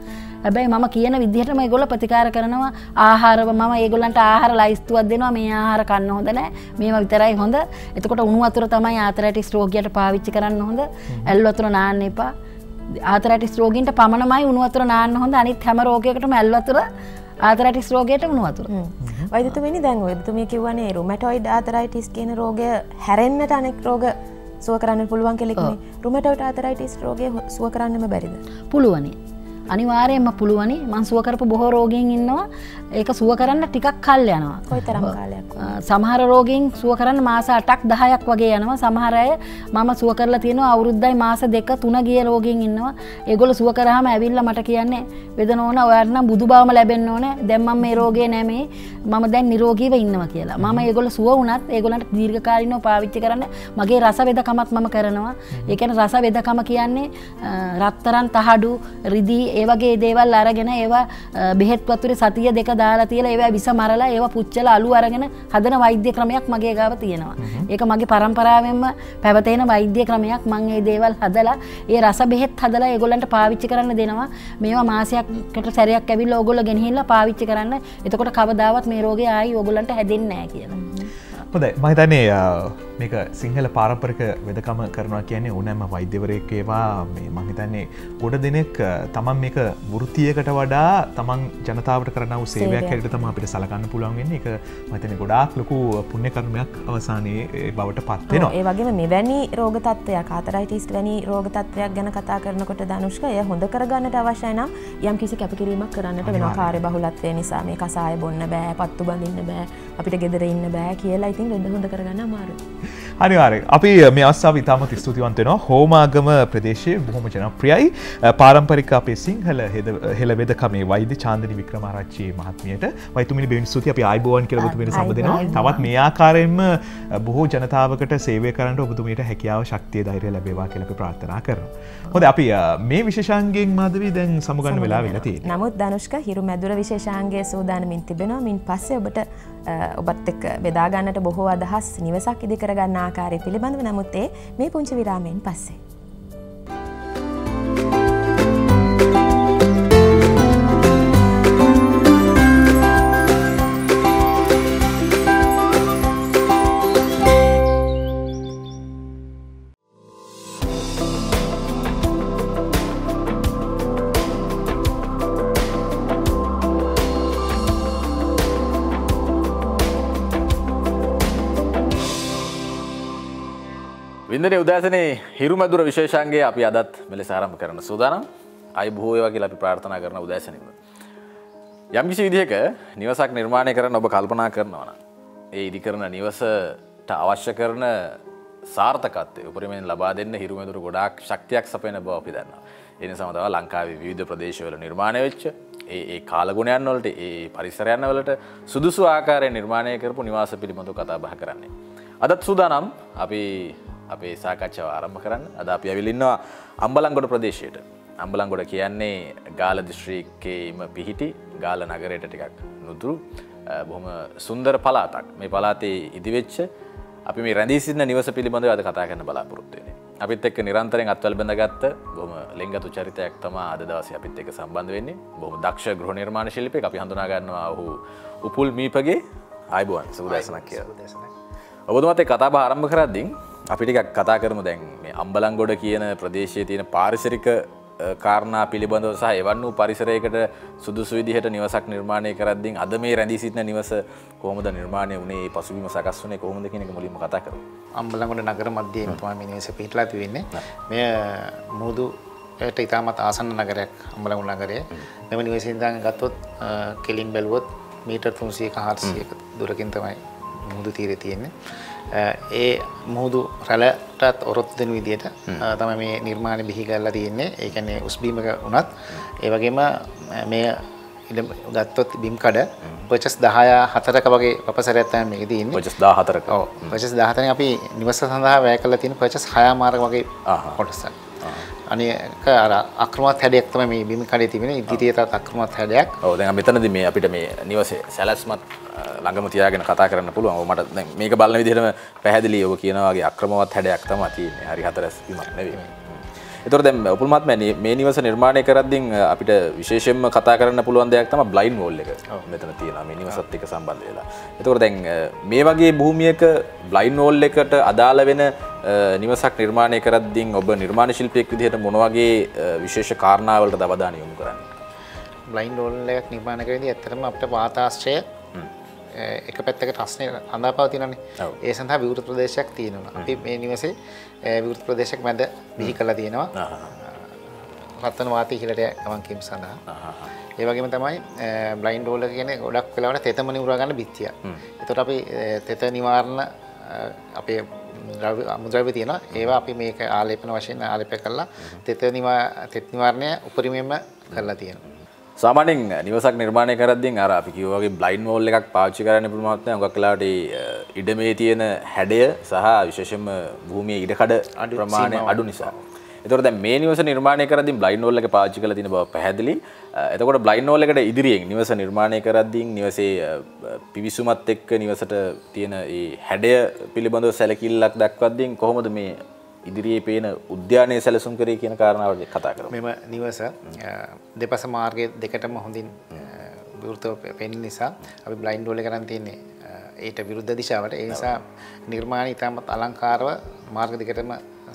හැබැයි මම කියන විදිහට මේගොල්ලෝ ප්‍රතිකාර කරනවා. ආහාරව මම ඒගොල්ලන්ට ආහාර ලයිස්තුවක් දෙනවා. මේ ආහාර කන්න හොඳ නැහැ, මේවා විතරයි හොඳ. එතකොට උණු වතුර තමයි ආතරයිටිස් රෝගියාට පාවිච්චි කරන්න හොඳ. ඇල් වතුර නාන්න එපා. ආතරයිටිස් රෝගීන්ට පමණමයි උණු වතුර නාන්න හොඳ. අනිත් හැම රෝගයකටම ඇල් වතුර ආතරයිටිස් රෝගයට උණු වතුර. වෛද්‍යතුමනි දැන් ඔයතුමිය කියවනේ රුමැටොයිඩ් ආතරයිටිස් කියන රෝගය හැරෙන්නට අනෙක් රෝග සුව කරන්න පුළුවන් කියලා කියන්නේ. රුමැටොයිඩ් ආතරයිටිස් රෝගය සුව කරන්නම බැරිද? පුළුවනි. අනිවාර්යයෙන්ම පුළුවනි. මං සුව කරපු බොහෝ රෝගීන් ඉන්නවා. ඒක සුව කරන්න ටිකක් කල් යනවා. කොයිතරම් කාලයක්? සමහර රෝගීන් සුව කරන්න මාස අටක් දහයක් වගේ යනවා. සමහර අය මම සුව කරලා තියෙනවා අවුරුද්දයි මාස දෙක තුන ගිය රෝගීන් ඉන්නවා. ඒගොල්ලෝ සුව කරාම ඇවිල්ලා මට කියන්නේ වේදනෝන ඔයාට නම් බුදුබවම ලැබෙන්න ඕනේ. දැන් මම මේ රෝගේ නැමේ. මම දැන් නිරෝගීව ඉන්නවා කියලා. මම ඒගොල්ලෝ සුව වුණත් ඒගොල්ලන්ට දීර්ඝකාලීනව පාවිච්චි කරන්න මගේ රසවේදකමත් මම කරනවා. ඒ කියන්නේ රසවේදකම කියන්නේ රත්තරන් තහඩු, රිදී ඒ වගේ දේවල් අරගෙන ඒවා බෙහෙත් වතුරේ සතිය දෙක දාලා තියලා ඒවා විස මරලා ඒවා පුච්චලා අලු අරගෙන හදන වෛද්‍ය ක්‍රමයක් මගේ ගාව තියෙනවා. ඒක මගේ පරම්පරාවෙන්ම පැවතෙන වෛද්‍ය ක්‍රමයක්. මම මේ දේවල් හදලා ඒ රස බෙහෙත් හදලා ඒගොල්ලන්ට පාවිච්චි කරන්න දෙනවා. මේවා මාසයකට සැරයක් ඇවිල්ලා ඕගොල්ලෝ ගෙනහිල්ලා පාවිච්චි කරන්න. එතකොට කවදාවත් මේ රෝගේ ආයි ඕගොල්ලන්ට හැදෙන්නේ නැහැ කියලා. හොඳයි, මම හිතන්නේ මේක සිංහල පාරම්පරික වෙදකම කරනවා කියන්නේ ඕනෑම වෛද්‍යවරයෙක් ඒවා මේ මම හිතන්නේ ගොඩ දෙනෙක් තමන් මේක වෘත්තියකට වඩා තමන් ජනතාවට කරන වූ සේවයක් හැටියට තමයි අපිට සලකන්න පුළුවන් වෙන්නේ. ඒක මම හිතන්නේ ගොඩාක් ලොකු පුණ්‍ය කර්මයක් අවසානයේ ඒ බවට පත් වෙනවා. ඒ වගේම මෙවැනි රෝග තත්ත්වයක්, ආතරයිටිස් වැනි රෝග තත්ත්වයක් ගැන කතා කරනකොට ධනුෂ්ක එය හොඳ කරගන්නට අවශ්‍යයි නම් යම් කිසි කැපකිරීමක් කරන්නට වෙනවා. කාර්යබහුලත්වය නිසා මේ කසාය බොන්න බෑ, පත්තු බඳින්න බෑ, අපිට ගෙදර ඉන්න බෑ කියලා ඉතින් වෙන හොඳ කරගන්න අමාරුයි. අනිවාර්යෙන්. අපි මේ අවස්ථාව ඉතාමත් ස්තුතිවන්ත වෙනවා. හෝමාගම ප්‍රදේශයේ බොහොම ජනප්‍රියයි පාරම්පරික අපේ සිංහල හෙළ වෙදකමේ වෛද්‍ය චාන්දනී වික්‍රමාරච්චි මහත්මියට වෛතුමිනි බෙන් ස්තුතිය අපි ආයිබෝවන් කියලා ඔබතුමියට සම්බන්ධනවා. තවත් මේ ආකාරයෙන්ම බොහෝ ජනතාවකට සේවය කරන්න ඔබතුමියට හැකියාව, ශක්තිය, ධෛර්යය ලැබේවා කියලා අපි ප්‍රාර්ථනා කරනවා. හොඳයි අපි මේ විශේෂාංගයෙන් මාධවි දැන් සමුගන්න වෙලාව ඉලා තියෙනවා. නමුත් ධනුෂ්කා හිරුමැදුර විශේෂාංගයේ සූදානමින් තිබෙනවා. මින් පස්සේ ඔබට ඔබත් එක්ක බෙදා ගන්නට බොහෝ අදහස් නිවසක් ඉදි කර ගන්න ආකාරය පිළිබඳව නමුත් ඒ මේ පුංචි විරාමයෙන් පස්සේ ඉන්දනේ උදෑසනේ හිරුමැදුර විශේෂාංගයේ අපි අදත් මෙලෙස ආරම්භ කරන සූදානම්. අයබෝ වේවා කියලා අපි ප්‍රාර්ථනා කරන උදෑසනින්ම. යම් කිසි විදිහක නිවසක් නිර්මාණය කරන්න ඔබ කල්පනා කරනවා නම් ඒ ඉදි කරන නිවසට අවශ්‍ය කරන සාර්ථකත්වය උපරිමයෙන් ලබා දෙන්න හිරුමැදුර ගොඩාක් ශක්තියක් සපයන බව අපි දන්නවා. ඒ නිසාම තමයි ලංකාවේ විවිධ ප්‍රදේශවල නිර්මාණය වෙච්ච ඒ ඒ කාලගුණයන් වලට ඒ පරිසරයන් වලට සුදුසු ආකාරයෙන් නිර්මාණය කරපු නිවාස පිළිබඳව කතා බහ කරන්නේ. අදත් සූදානම් අපි අපේ සාකච්ඡාව ආරම්භ කරන්න. අද අපි ඇවිල්ලා ඉන්නවා අම්බලන්ගොඩ ප්‍රදේශයට. අම්බලන්ගොඩ කියන්නේ ගාල්ල දිස්ත්‍රික්කයේම පිහිටි ගාල්ල නගරයට ටිකක් නුදුරු බොහොම සුන්දර පළාතක්. මේ පළාතේ ඉදිවෙච්ච අපි මේ රැඳී සිටින නිවස පිළිබඳව අද කතා කරන්න බලාපොරොත්තු වෙන්නේ. අපිත් එක්ක නිරන්තරයෙන් අත්වල බඳගත්ත බොහොම ලෙන්ගතු චරිතයක් තමයි අද දවසේ අපිත් එක්ක සම්බන්ධ වෙන්නේ. බොහොම දක්ෂ ගෘහ නිර්මාණ ශිල්පියෙක් අපි හඳුනා ගන්නවා ඔහු උපුල් මීපගේ. ආයුබෝවන් සුබදේශනක් කියලා. ඔබතුමාත් එක්ක කතාබහ ආරම්භ කරද්දී අපි ටිකක් කතා කරමු දැන් මේ අම්බලන්ගොඩ කියන ප්‍රදේශයේ තියෙන පාරිසරික කාරණා පිළිබඳව සහ එවන් වූ පරිසරයකට සුදුසු විදිහට නිවසක් නිර්මාණය කරද්දී අද මේ රැඳී සිටින නිවස කොහොමද නිර්මාණය වුණේ, පසුබිම සකස් වුණේ කොහොමද කියන එක මුලින්ම කතා කරමු. අම්බලන්ගොඩ නගර මැදයේම තමයි මේ නිවස පිහිටලා තියෙන්නේ. මේ මුහුදුට ඉතාමත් ආසන්න නගරයක් අම්බලන්ගොඩ නගරය. මෙම නිවසේ ඉඳන් ගත්තොත් කෙලින් බැලුවොත් මීටර් තුන්සියයක හාරසියයක දුරකින් තමයි මුහුදු තීරේ තියෙන්නේ. ඒ මුහුදු රැළටත් ඔරොත් දෙන විදිහට තමයි මේ නිර්මාණය බිහි කරලා තියෙන්නේ. ඒ කියන්නේ උස්බීමක වුණත් ඒ වගේම මේ ගත්තොත් බිම් කඩ පර්චස් දහය හතරක වගේ පපසරයක් තමයි මේකේ තියෙන්නේ. පර්චස් දහය හතරක. ඔව්. පර්චස් දහය හතරෙන් අපි නිවස සඳහා වැය කරලා තියෙන පර්චස් හය මාරක වගේ කොටසක්. අනේක අර අක්‍රමවත් හැඩයක් තමයි මේ බිම් කඩේ තිබෙන්නේ. ඉදිරියටත් අක්‍රමවත් හැඩයක්. ඔව් දැන් මෙතනදී මේ අපිට මේ නිවසේ සැලැස්මත් ළඟම තියාගෙන කතා කරන්න පුළුවන්. ඔව් මට දැන් මේක බලන විදිහටම පැහැදිලියි ඔබ කියනවා වගේ අක්‍රමවත් හැඩයක් තමයි තියෙන්නේ. හරි හතරස් බිමක් නෙවෙයි. ඒතර දැන් උපුල් මහත්මයා මේ නිවස නිර්මාණය කරද්දී අපිට විශේෂයෙන්ම කතා කරන්න පුළුවන් දෙයක් තමයි බ්ලයින්ඩ් වෝල් එක. මෙතන තියෙනවා මේ නිවසත් එක්ක සම්බන්ධ වෙලා. ඒතර දැන් මේ වගේ භූමියක බ්ලයින්ඩ් වෝල් එකට අදාළ වෙන නිවසක් නිර්මාණය කරද්දී ඔබ නිර්මාණ ශිල්පියෙක් විදිහට මොන වගේ විශේෂ කාරණාවලටද අවධානය යොමු කරන්නේ? බ්ලයින්ඩ් වෝල් එකක් නිර්මාණය කරද්දී ඇත්තටම අපිට වාතාශ්‍රය එක පැත්තකට රස්නේ අඳාපවතිනනේ. ඒ සඳහා විවෘත ප්‍රදේශයක් තියෙනවා. අපි මේ නිවසේ විවෘත ප්‍රදේශයක් මැද බිහි කරලා තියෙනවා. රත්න වාතය ඉහළට ගමන් කිරීම සඳහා. ඒ වගේම තමයි බ්ලයින්ඩ් වෝල් එක කියන්නේ ගොඩක් වෙලාවට තෙතම නිවුරා ගන්න බිත්තිය. ඒතකොට අපි තෙත නිවාරණ අපේ මුද්‍රව්‍ය තියෙනවා. ඒවා අපි මේක ආලේපන වශයෙන් ආලේපය කරලා තෙත නිවාරණය උපරිමයෙන්ම කරලා තියෙනවා. සාමාන්‍යයෙන් නිවසක් නිර්මාණය කරද්දී අර අපි කිව්වා වගේ බ්ලයින්ඩ් වෝල් එකක් පාවිච්චි කරන්න පුළුවන් නැහැ. හුඟක් වෙලාවට ඒ ඉඩමේ තියෙන හැඩය සහ විශේෂයෙන්ම භූමියේ ඉඩකඩ ප්‍රමාණය අඩු නිසා. ඒතකොට දැන් මේ නිවස නිර්මාණය කරද්දී බ්ලයින්ඩ් වෝල් එක පාවිච්චි කරලා තියෙන බව පැහැදිලි. එතකොට බ්ලයින්ඩ් වෝල් එකට ඉදිරියෙන් නිවස නිර්මාණය කරද්දී නිවසේ පිවිසුමත් එක්ක නිවසට තියෙන ඒ හැඩය පිළිබඳව සැලකිල්ලක් දක්වද්දී කොහොමද මේ ඉදිරියේ පේන උද්‍යානයේ සැලසුම් කරේ කියන කාරණාවට කතා කරමු. මෙම නිවස දෙපස මාර්ගයේ දෙකටම හොඳින් විවෘතව පෙනෙන නිසා අපි බ්ලයින්ඩ් වෝල් එක කරන් තියන්නේ ඒට විරුද්ධ දිශාවට. ඒ නිසා නිර්මාණය ඉතාමත් අලංකාරව මාර්ග දෙකටම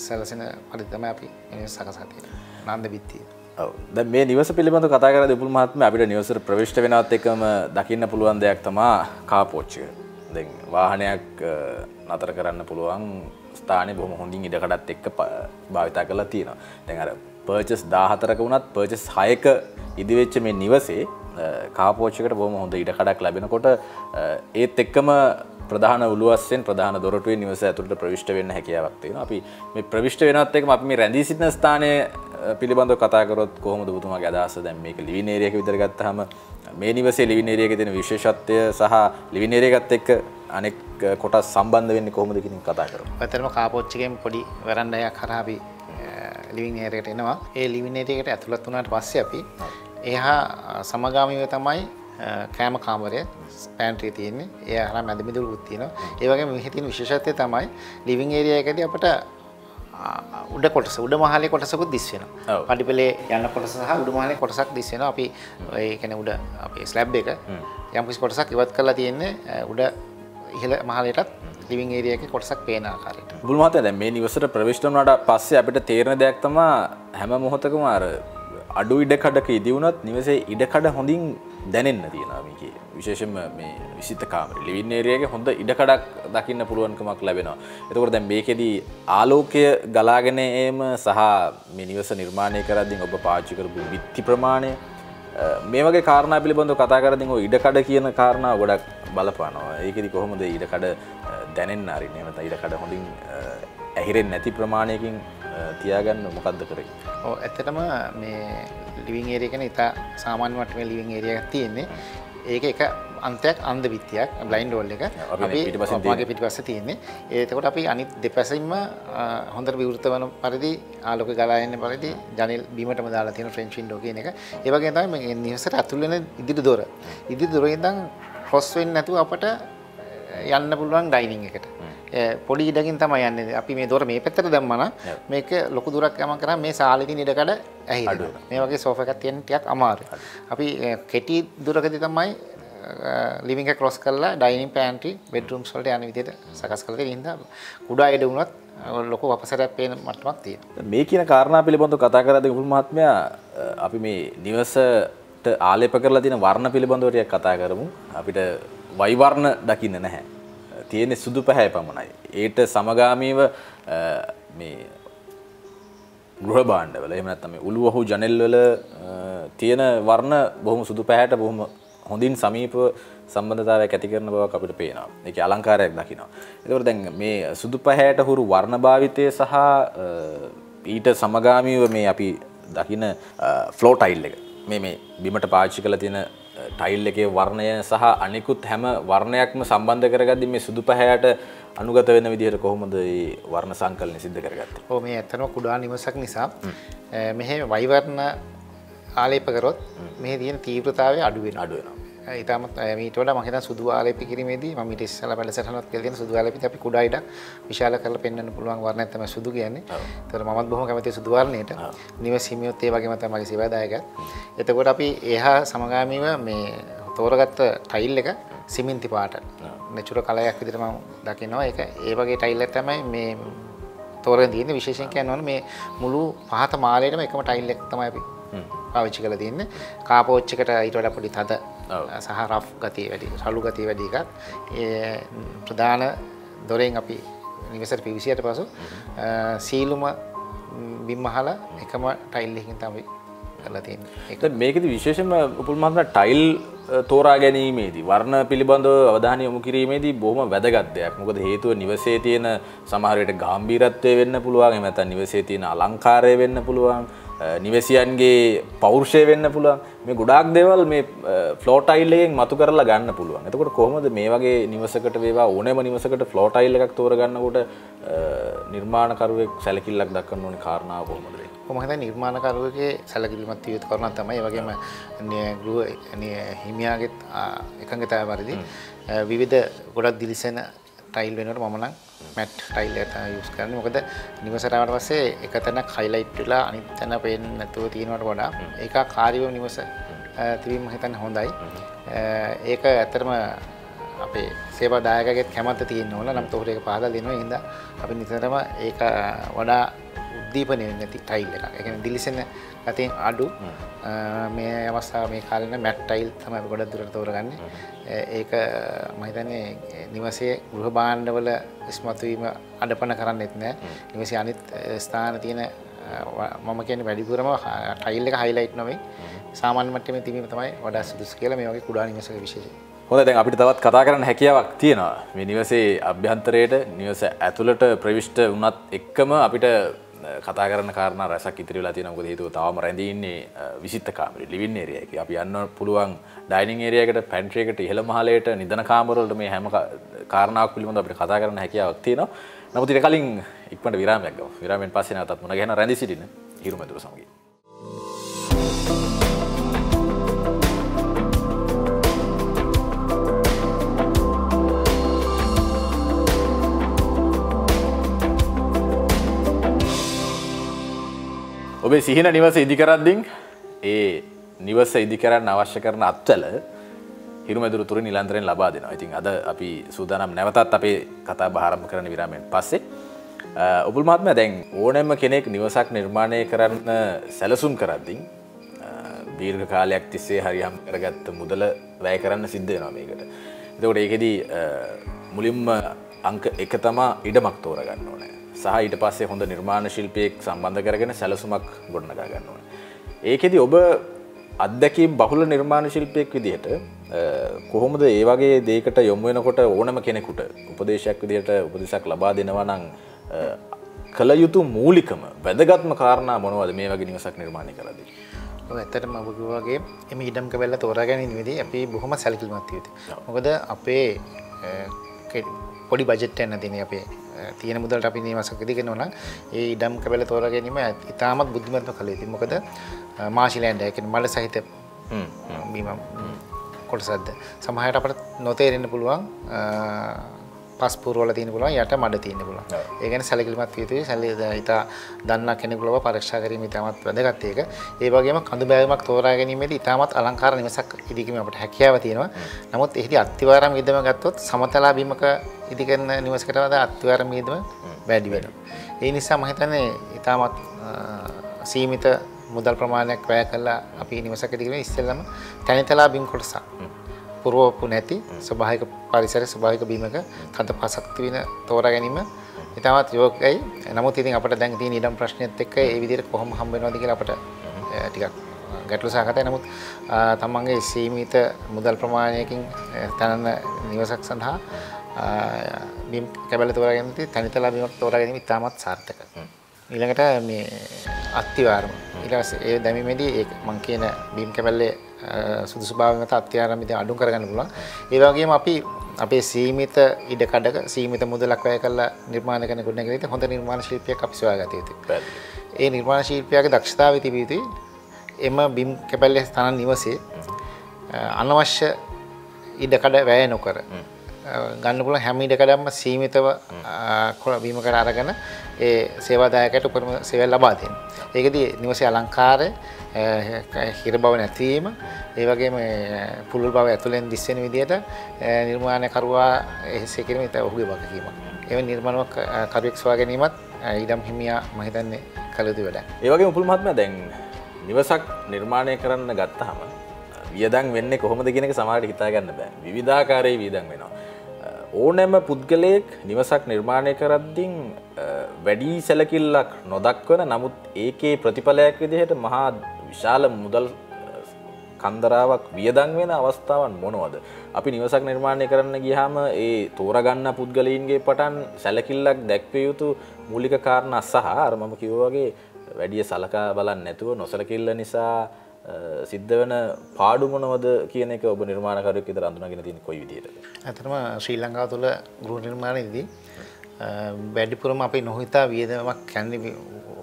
සැලසෙන පරිදි තමයි අපි සකසා තියෙන්නේ. නන්ද බිත්තිය. ඔව්. දැන් මේ නිවස පිළිබඳව කතා කරද්දී උපුල් මහත්මයා අපිට නිවසට ප්‍රවිෂ්ඨ වෙනවත් එකම දකින්න පුළුවන් දෙයක් තමයි කාපෝච්චිය. දැන් වාහනයක් නතර කරන්න පුළුවන් ස්ථානේ බොහොම හොඳින් ඉඩකඩත් එක්ක භාවිතා කරලා තියෙනවා. දැන් අර පර්චස් දහය හතරක වුණත් පර්චස් හයක ඉදිවෙච්ච මේ නිවසේ කාපෝච්චයකට බොහොම හොඳ ඉඩකඩක් ලැබෙනකොට ඒත් එක්කම ප්‍රධාන උළුවස්සෙන් ප්‍රධාන දොරටුවේ නිවස ඇතුළට ප්‍රවිෂ්ඨ වෙන්න හැකියාවක් තියෙනවා. අපි මේ ප්‍රවිෂ්ඨ වෙනවත් එක්කම අපි මේ රැඳී සිටින ස්ථානය පිළිබඳව කතා කරොත් කොහොමද ඔබතුමාගේ අදහස? දැන් මේක ලිවින් ඒරියා එක විතර ගත්තාම මේ නිවසේ ලිවින් ඒරියා එකේ තියෙන විශේෂත්වය සහ ලිවින් ඒරියා එකත් එක්ක අනෙක් කොටස් සම්බන්ධ වෙන්නේ කොහොමද කියන එක කතා කරමු. ඇත්තටම කාපොච්චිකෙන් පොඩි වරණ්ඩයක් හරහා අපි ලිවින් ඒරියා එකට එනවා. ඒ ලිවින් ඒරියා එකට ඇතුළත් වුණාට පස්සේ අපි එහා සමගාමීව තමයි කෑම කාමරය ස්පෑන්ට්‍රී තියෙන්නේ. ඒ හරහා මැද මිදුලුත් තියෙනවා. ඒ වගේම මෙහි තියෙන විශේෂත්වය තමයි ලිවින් ඒරියා එකදී අපිට උඩ කොටස උඩ මහලේ කොටසකුත් දිස් වෙනවා. පඩිපෙළේ යන කොටස සහ උඩ මහලේ කොටසක් දිස් වෙනවා. අපි ඒ කියන්නේ උඩ අපේ ස්ලැබ් එක යම් කිසි කොටසක් ඉවත් කරලා තියෙන්නේ උඩ ඉහළ මහලේටත් ලිවින් ඒරියා එකේ කොටසක් පේන ආකාරයට. බුදු මහත්තයා දැන් මේ නිවසට ප්‍රවිෂ්ඨ වුණාට පස්සේ අපිට තේරෙන දෙයක් තමයි හැම මොහොතකම අර අඩු ඉඩකඩක ඉදි වුණත් නිවසේ ඉඩකඩ හොඳින් දැනෙන්න තියෙනවා. මේකේ විශේෂයෙන්ම මේ විසිත කාමරේ ලිවින් ඒරියා එකේ හොඳ ඉඩකඩක් දකින්න පුළුවන්කමක් ලැබෙනවා. එතකොට දැන් මේකෙදි ආලෝකය ගලාගෙන එීම සහ මේ නිවස නිර්මාණය කරද්දී ඔබ පාවිච්චි කරපු විත්ති ප්‍රමාණය මේ වගේ කාරණා පිළිබඳව කතා කරද්දී ඔය ඉඩකඩ කියන කාරණාව ගොඩක් බලපානවා. ඒකෙදි කොහොමද ඉඩකඩ දැනෙන්න හරින්නේ? නැත්නම් ඉඩකඩ හොඳින් ඇහිරෙන්නේ නැති ප්‍රමාණයකින් තියාගන්න මොකක්ද කරේ? ඔව් ඇත්තටම මේ ලිවින් ඒරියා කියන්නේ ඉතා සාමාන්‍ය වටේ ලිවින් ඒරියා එකක් තියෙන්නේ. ඒක එක අන්තයක් අන්ධ විත්තියක් බ්ලයින්ඩ් වෝල් එක අපි මාගේ පිටිපස්සේ තියෙන්නේ. ඒකට අපි අනිත් දෙපැසින්ම හොඳට විවෘත වෙන පරිදි ආලෝක ගලා එන පරිදි ජනෙල් බීමටම දාලා තියෙන ෆ්‍රෙන්ච් වින්ඩෝ කියන එක. ඒ වගේම තමයි මේ නිවසට අතුල් වෙන ඉදිරි දොර. ඉදිරි දොරෙන් ඉඳන් ක්‍රොස් වෙන්නේ නැතුව අපට යන්න පුළුවන් ඩයිනින් එකට. පොඩි ඉඩකින් තමයි යන්නේ. අපි මේ දොර මේ පැත්තට දැම්මම මේක ලොකු දුරක් යමන් කරා මේ ශාලේ තියෙන ඉඩකඩ ඇහිලා. මේ වගේ සෝෆා එකක් තියෙන ටිකක් අමාරුයි. අපි කෙටි දුරකදී තමයි ලිවින් එක ක්‍රොස් කරලා ඩයිනින් පැන්ට්‍රි බෙඩ්රූම්ස් වලට යන විදිහට සකස් කරලා තියෙන ඉඳා කුඩා ඉඩ වුණත් ලොකු අපසරයක් පේන මට්ටමක් තියෙනවා. මේ කියන කාරණා පිළිබඳව කතා කරද්දී ගුරු මහත්මයා අපි මේ නිවසට ආලේප කරලා තියෙන වර්ණ පිළිබඳව ටිකක් කතා කරමු. අපිට වයි වර්ණ දකින්න නැහැ. තියෙන්නේ සුදු පැහැය පමණයි. ඒට සමගාමීව මේ ගෘහ භාණ්ඩවල එහෙම නැත්නම් මේ උළුවහු ජනෙල්වල තියෙන වර්ණ බොහොම සුදු පැහැයට බොහොම හොඳින් සමීප සම්බන්ධතාවයක් ඇති කරන බවක් අපිට පේනවා. ඒකේ අලංකාරයක් දකිනවා. ඒකෝර දැන් මේ සුදු පැහැයට හුරු වර්ණ භාවිතය සහ ඊට සමගාමීව මේ අපි දකින ෆ්ලෝ ටයිල් එක මේ මේ බිමට පාවිච්චි කරලා තියෙන ටයිල් එකේ වර්ණය සහ අනිකුත් හැම වර්ණයක්ම සම්බන්ධ කරගද්දී මේ සුදු පැහැයට අනුගත වෙන විදිහට කොහොමද මේ වර්ණ සංකලනය සිද්ධ කරගත්තේ? ඔව් මේ ඇත්තම කුඩා නිවසක් නිසා මෙහි වයි වර්ණ ආලේප කරොත් මෙහි තියෙන තීව්‍රතාවය අඩු වෙන අඩු වෙනවා. ඊටමත් ඊට වඩා මම හිතන සුදු ආලේප කිරීමේදී මම ඊට ඉස්සෙල්ලා බලසටහනක් කියලා තියෙන සුදු ආලේපිත අපි කුඩා ඉඩක් විශාල කරලා පෙන්වන්න පුළුවන් වර්ණයක් තමයි සුදු කියන්නේ. ඒතර මමත් බොහොම කැමතියි සුදු වර්ණයට. නිවස හිමියොත් ඒ වගේම තමයි මගේ සේවාදායකයා. එතකොට අපි එහා සමගාමීව මේ තෝරගත්ත ටයිල් එක සිමෙන්ති පාට නැචරල් කලයක් විදිහට මම දකිනවා. ඒක ඒ වගේ ටයිල් එකක් තමයි මේ තෝරගෙන තියෙන්නේ. විශේෂයෙන් කියනවා නම් මේ මුළු පහත මාලේටම එකම ටයිල් එකක් තමයි අපි පාවිච්චි කරලා තියෙන්නේ. කාපෝච් එකට ඊට වඩා පොඩි තද සහ රෆ් ගතිය වැඩි, සලු ගතිය වැඩි එකක්. ඒ ප්‍රධාන දොරෙන් අපි නිවසට පිවිසියට පසු සීලුම බිම්මහල එකම ටයිල් එකකින් තමයි මේකෙදි විශේෂම උපුල්මහත්ම ටයිල් තෝරා ගැනීමේදී වර්ණ පිළිබඳව අවධානය යොමු කිරීමේදී බොහොම වැදගත් දෙයක්. මොකද හේතුව නිවසේ තියෙන සමහර විට ගැඹීරත්වය වෙන්න පුළුවන්, එහෙම නැත්නම් නිවසේ තියෙන අලංකාරය වෙන්න පුළුවන්, නිවසියන්ගේ පෞරුෂය වෙන්න පුළුවන්. මේ ගොඩාක් දේවල් මේ ෆ්ලෝ ටයිල් එකෙන් මතු කරලා ගන්න පුළුවන්. එතකොට කොහොමද මේ වගේ නිවසකට වේවා ඕනෑම නිවසකට ෆ්ලෝ ටයිල් එකක් තෝරගන්නකොට නිර්මාණකරුවෙක් සැලකිල්ලක් දක්වන්න ඕනේ කාරණාව කොහොමද? කොහොමද නිර්මාණකරුවෙකුගේ සැලකිලිමත් තියුත් කරනවා තමයි. ඒ වගේම ගෘහ හිමියාගේ එකඟතාවය වරදී විවිධ ගොඩක් දිලිසෙන ටයිල් වෙනකොට මම නම් මැට් ටයිල් එක තමයි යූස් කරන්නේ. මොකද නිවසට ආවට පස්සේ එක තැනක් හයිලයිට් වෙලා අනිත් තැන පේන්නේ නැතුව තියෙනවට වඩා ඒක කාර්යව නිවස තිබීම හිතන්න හොඳයි. ඒක ඇත්තටම අපේ සේවාදායකයෙක් කැමත තියෙන්න ඕන. නම් තොහොට ඒක පහදලා දෙනවා. ඒ හින්දා අපි නිතරම ඒක වඩා දීපනේ නැති ටයිල් එකක්. ඒ කියන්නේ දිලිසෙන අතින් අඩු මේ අවස්ථාව මේ කාලේ නම් මැට් ටයිල් තමයි අපි ගොඩක් දුරට තෝරගන්නේ. ඒක මම හිතන්නේ නිවසේ ගෘහ භාණ්ඩවල ඉස්මතු වීම අඩපණ කරන්නෙත් නැහැ. නිවසේ අනිත් ස්ථාන තියෙන මම කියන්නේ වැඩිපුරම ටයිල් එක හයිලයිට් නොවේ. සාමාන්‍ය මට්ටමේ තිබීම තමයි වඩා සුදුසු කියලා මේ වගේ කුඩා නිවසක විශේෂයි. හොඳ දැන් අපිට තවත් කතා කරන්න හැකියාවක් තියෙනවා. මේ නිවසේ අභ්‍යන්තරයේට නිවස ඇතුළට ප්‍රවිෂ්ඨ වුණත් එක්කම අපිට කතා කරන්න කාරණා රසක් ඉතිරි වෙලා තියෙනවා. මොකද හේතුව තවම රැඳී ඉන්නේ විසිත කාමරේ ලිවින් ඒරියා එකේ. අපි යන්න පුළුවන් ඩයිනින් ඒරියා එකට, පැන්ට්‍රි එකට, ඉහළ මහලයට, නිදන කාමර වලට මේ හැම කාරණාවක් පිළිබඳව අපිට කතා කරන්න හැකියාවක් තියෙනවා. නමුත් ඊට කලින් ඉක්මනට විරාමයක් ගමු. විරාමයෙන් පස්සේ නැවතත් මුණ ගැහෙන රැඳී සිටින හිරුමැදුර සමගින්. ඔබේ සිහින නිවස ඉදිකරද්දී ඒ නිවස ඉදිකරන්න අවශ්‍ය කරන අත්වල හිරුමැදුරු තුරු නිලන්තරෙන් ලබා දෙනවා. ඉතින් අද අපි සූදානම් නැවතත් අපේ කතාබහ ආරම්භ කරන විරාමයෙන් පස්සේ ඔබුල් මහත්මයා දැන් ඕනෑම කෙනෙක් නිවසක් නිර්මාණය කරන්න සැලසුම් කරද්දී දීර්ඝ කාලයක් තිස්සේ හරියම් කරගත්ත මුදල වැය කරන්න සිද්ධ වෙනවා මේකට. එතකොට ඒකෙදි මුලින්ම අංක එක තමයි ඉඩමක් තෝරගන්න ඕනේ. සහ ඊට පස්සේ හොඳ නිර්මාණ ශිල්පියෙක් සම්බන්ධ කරගෙන සැලසුමක් ගොඩනගා ගන්න ඕනේ. ඒකෙදි ඔබ අත්දැකීම් බහුල නිර්මාණ ශිල්පියෙක් විදිහට කොහොමද ඒ වගේ දෙයකට යොමු වෙනකොට ඕනම කෙනෙකුට උපදේශයක් විදිහට උපදෙසක් ලබා දෙනවා නම් කළ යුතු මූලිකම වැදගත්ම කාරණා මොනවද මේ වගේ නිවසක් නිර්මාණය කරද්දී? ඔව් ඇත්තටම ඔබ වගේ මේ ඉඩම් කැපලා තෝරා ගැනීමේදී අපි බොහොම සැලකිලිමත් වෙ යුතුයි. මොකද අපේ පොඩි බජට් එකක් නැතිනේ අපේ තියෙන මුදලට අපි නිවසක් ඉදිකරනවා නම් ඒ ඉඩම් කැපල තෝරා ගැනීම ඉතාමත් බුද්ධිමත්ව කළ යුතුයි. මොකද මාෂිලෑන්ඩ් එක කියන්නේ මල සහිත බීම කොටසක්ද. සමහරවිට අපට නොතේරෙන්න පුළුවන් පස්පූර්ව වල තියෙන පුළුවන් යට මඩ තියෙන පුළුවන්. ඒ කියන්නේ සැලකිලිමත් විය යුතුයි. සැලකිලිදා දන්නා කෙනෙකු ලව පරීක්ෂා කිරීම ඉතාමත් වැදගත් ඒක. ඒ වගේම කඳු බෑවීමක් තෝරා ගැනීමේදී ඉතාමත් අලංකාර නිවසක් ඉදිකිරීම අපට හැකියාව තියෙනවා. නමුත් එහිදී අත්විවරම් ඉදම ගත්තොත් සමතලා බීමක ඉදිකරන නිවසකට වඩා අත්විවරම් ඉදම වැඩි වෙනවා. ඒ නිසා මම හිතන්නේ ඉතාමත් සීමිත මුදල් ප්‍රමාණයක් වැය කළා අපි නිවසක ඉදිකිරීම ඉස්සෙල්ලාම තනිතලා බීම් කොටසක් පුරවපු නැති ස්වභාවික පරිසරයේ ස්වභාවික බීමක කඳ පාසක් තියෙන තෝරා ගැනීම ඉතාමත් යෝග්‍යයි. නමුත් ඉතින් අපිට දැන් තියෙන ඊළඟ ප්‍රශ්නෙත් එක්ක ඒ විදිහට කොහොම හම්බ වෙනවද කියලා අපිට ටිකක් ගැටලු සහගතයි. නමුත් තමන්ගේ සීමිත මුදල් ප්‍රමාණයකින් තනන නිවසක් සඳහා බීම් කැබල තෝරා ගැනීමදී තනිතලා බීමක් තෝරා ගැනීම ඉතාමත් සාර්ථකයි. ඊළඟට මේ අත්තිවාරම ඊළඟට ඒ දැමීමේදී ඒක මම කියන බීම් කැබලේ සුදුසු භාවය මත අත්‍යාරම් ඉතින් අඩු කරගන්න පුළුවන්. ඒ වගේම අපි අපේ සීමිත ඉඩකඩක සීමිත මුදලක් වැය කරලා නිර්මාණ කරන ගුණ ගැනීමේදී හොඳ නිර්මාණ ශිල්පියෙක් අපි සොයාගත යුතුයි. ඒ නිර්මාණ ශිල්පියාගේ දක්ෂතාවය තිබිය යුතුයි. එම බිම් කැපල්ලේ තනන නිවසේ අනවශ්‍ය ඉඩකඩ වැය නොකර ගන්න පුළුවන් හැම ඉඩකඩක්ම සීමිතව බීමකට අරගෙන ඒ සේවාදායකයට උපරිම සේවය ලබා දෙන්න. ඒකදී නිවසේ අලංකාරය, හිර බව නැතිවීම, ඒ වගේම පුළුල් බව ඇතුළෙන් දිස් වෙන විදිහට නිර්මාණකරුවා එසේ කිරීම ඉතින් ඔහුගේ වගකීමක්. එවැනි නිර්මාණයක් කරුවෙක් සොයා ගැනීමත් ඊඩම් හිමියා මම හිතන්නේ කළ යුතු වැඩක්. ඒ වගේම උපුල් මහත්මයා දැන් නිවසක් නිර්මාණය කරන්න ගත්තාම වියදම් වෙන්නේ කොහොමද කියන එක සමහරවිට හිතා ගන්න බෑ. විවිධාකාරයේ වියදම් වෙනවා. ඕනෑම පුද්ගලයෙක් නිවසක් නිර්මාණය කරද්දී වැඩි සැලකිල්ලක් නොදක්වන නමුත් ඒකේ ප්‍රතිඵලයක් විදිහට මහා විශාල මුදල් කන්දරාවක් වියදම් වෙන අවස්ථාවන් මොනවද? අපි නිවසක් නිර්මාණය කරන්න ගියාම ඒ තෝරගන්න පුද්ගලයින්ගේ පටන් සැලකිල්ලක් දැක්විය යුතු මූලික කාරණා සහ අර මම කිව්වා වගේ වැඩි සලකා බලන්නේ නැතුව නොසලකිල්ල නිසා සිද්ධ වෙන පාඩු මොනවද කියන එක ඔබ නිර්මාණකරුවෙක් විතර අඳුනගෙන තියෙන කොයි විදියටද? ඇත්තටම ශ්‍රී ලංකාව තුළ ගෘහ නිර්මාණයේදී වැඩිපුරම අපි නොහිතා වියදමක් කියන්නේ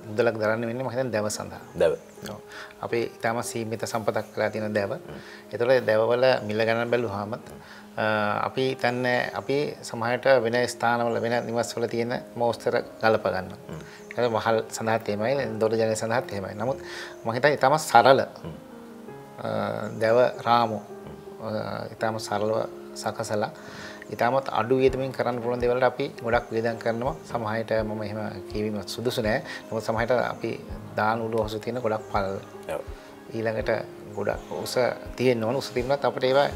මුදලක් දරන්න වෙන්නේ මම හිතන්නේ දැව සඳහා. දැව. ඔව්. අපි ඊටම සීමිත සම්පතක් කරලා තියෙන දැව. ඒතකොට දැවවල මිල ගණන් බැලුවාම අපි හිතන්නේ අපි සමාජයට වෙන ස්ථානවල වෙන නිවස්වල තියෙන මෝස්තර ගලප ගන්නවා. වහල් සඳහත් එහෙමයි, දොර ජනේල් සඳහත් එහෙමයි. නමුත් මම හිතන්නේ ඊටම සරල දැව රාමු ඊටම සරලව සකසලා ඊටමත් අඩු වියදමින් කරන්න පුළුවන් දේවල්ට අපි ගොඩක් වියදම් කරනවා. සමහරවිට මම එහෙම කියවීම සුදුසු නෑ. නමුත් සමහරවිට අපි දාන උළු හොසු තියෙන ගොඩක් පල්. ඊළඟට ගොඩක් උස තියෙන්න ඕන. උස තිබුණත් අපිට ඒවා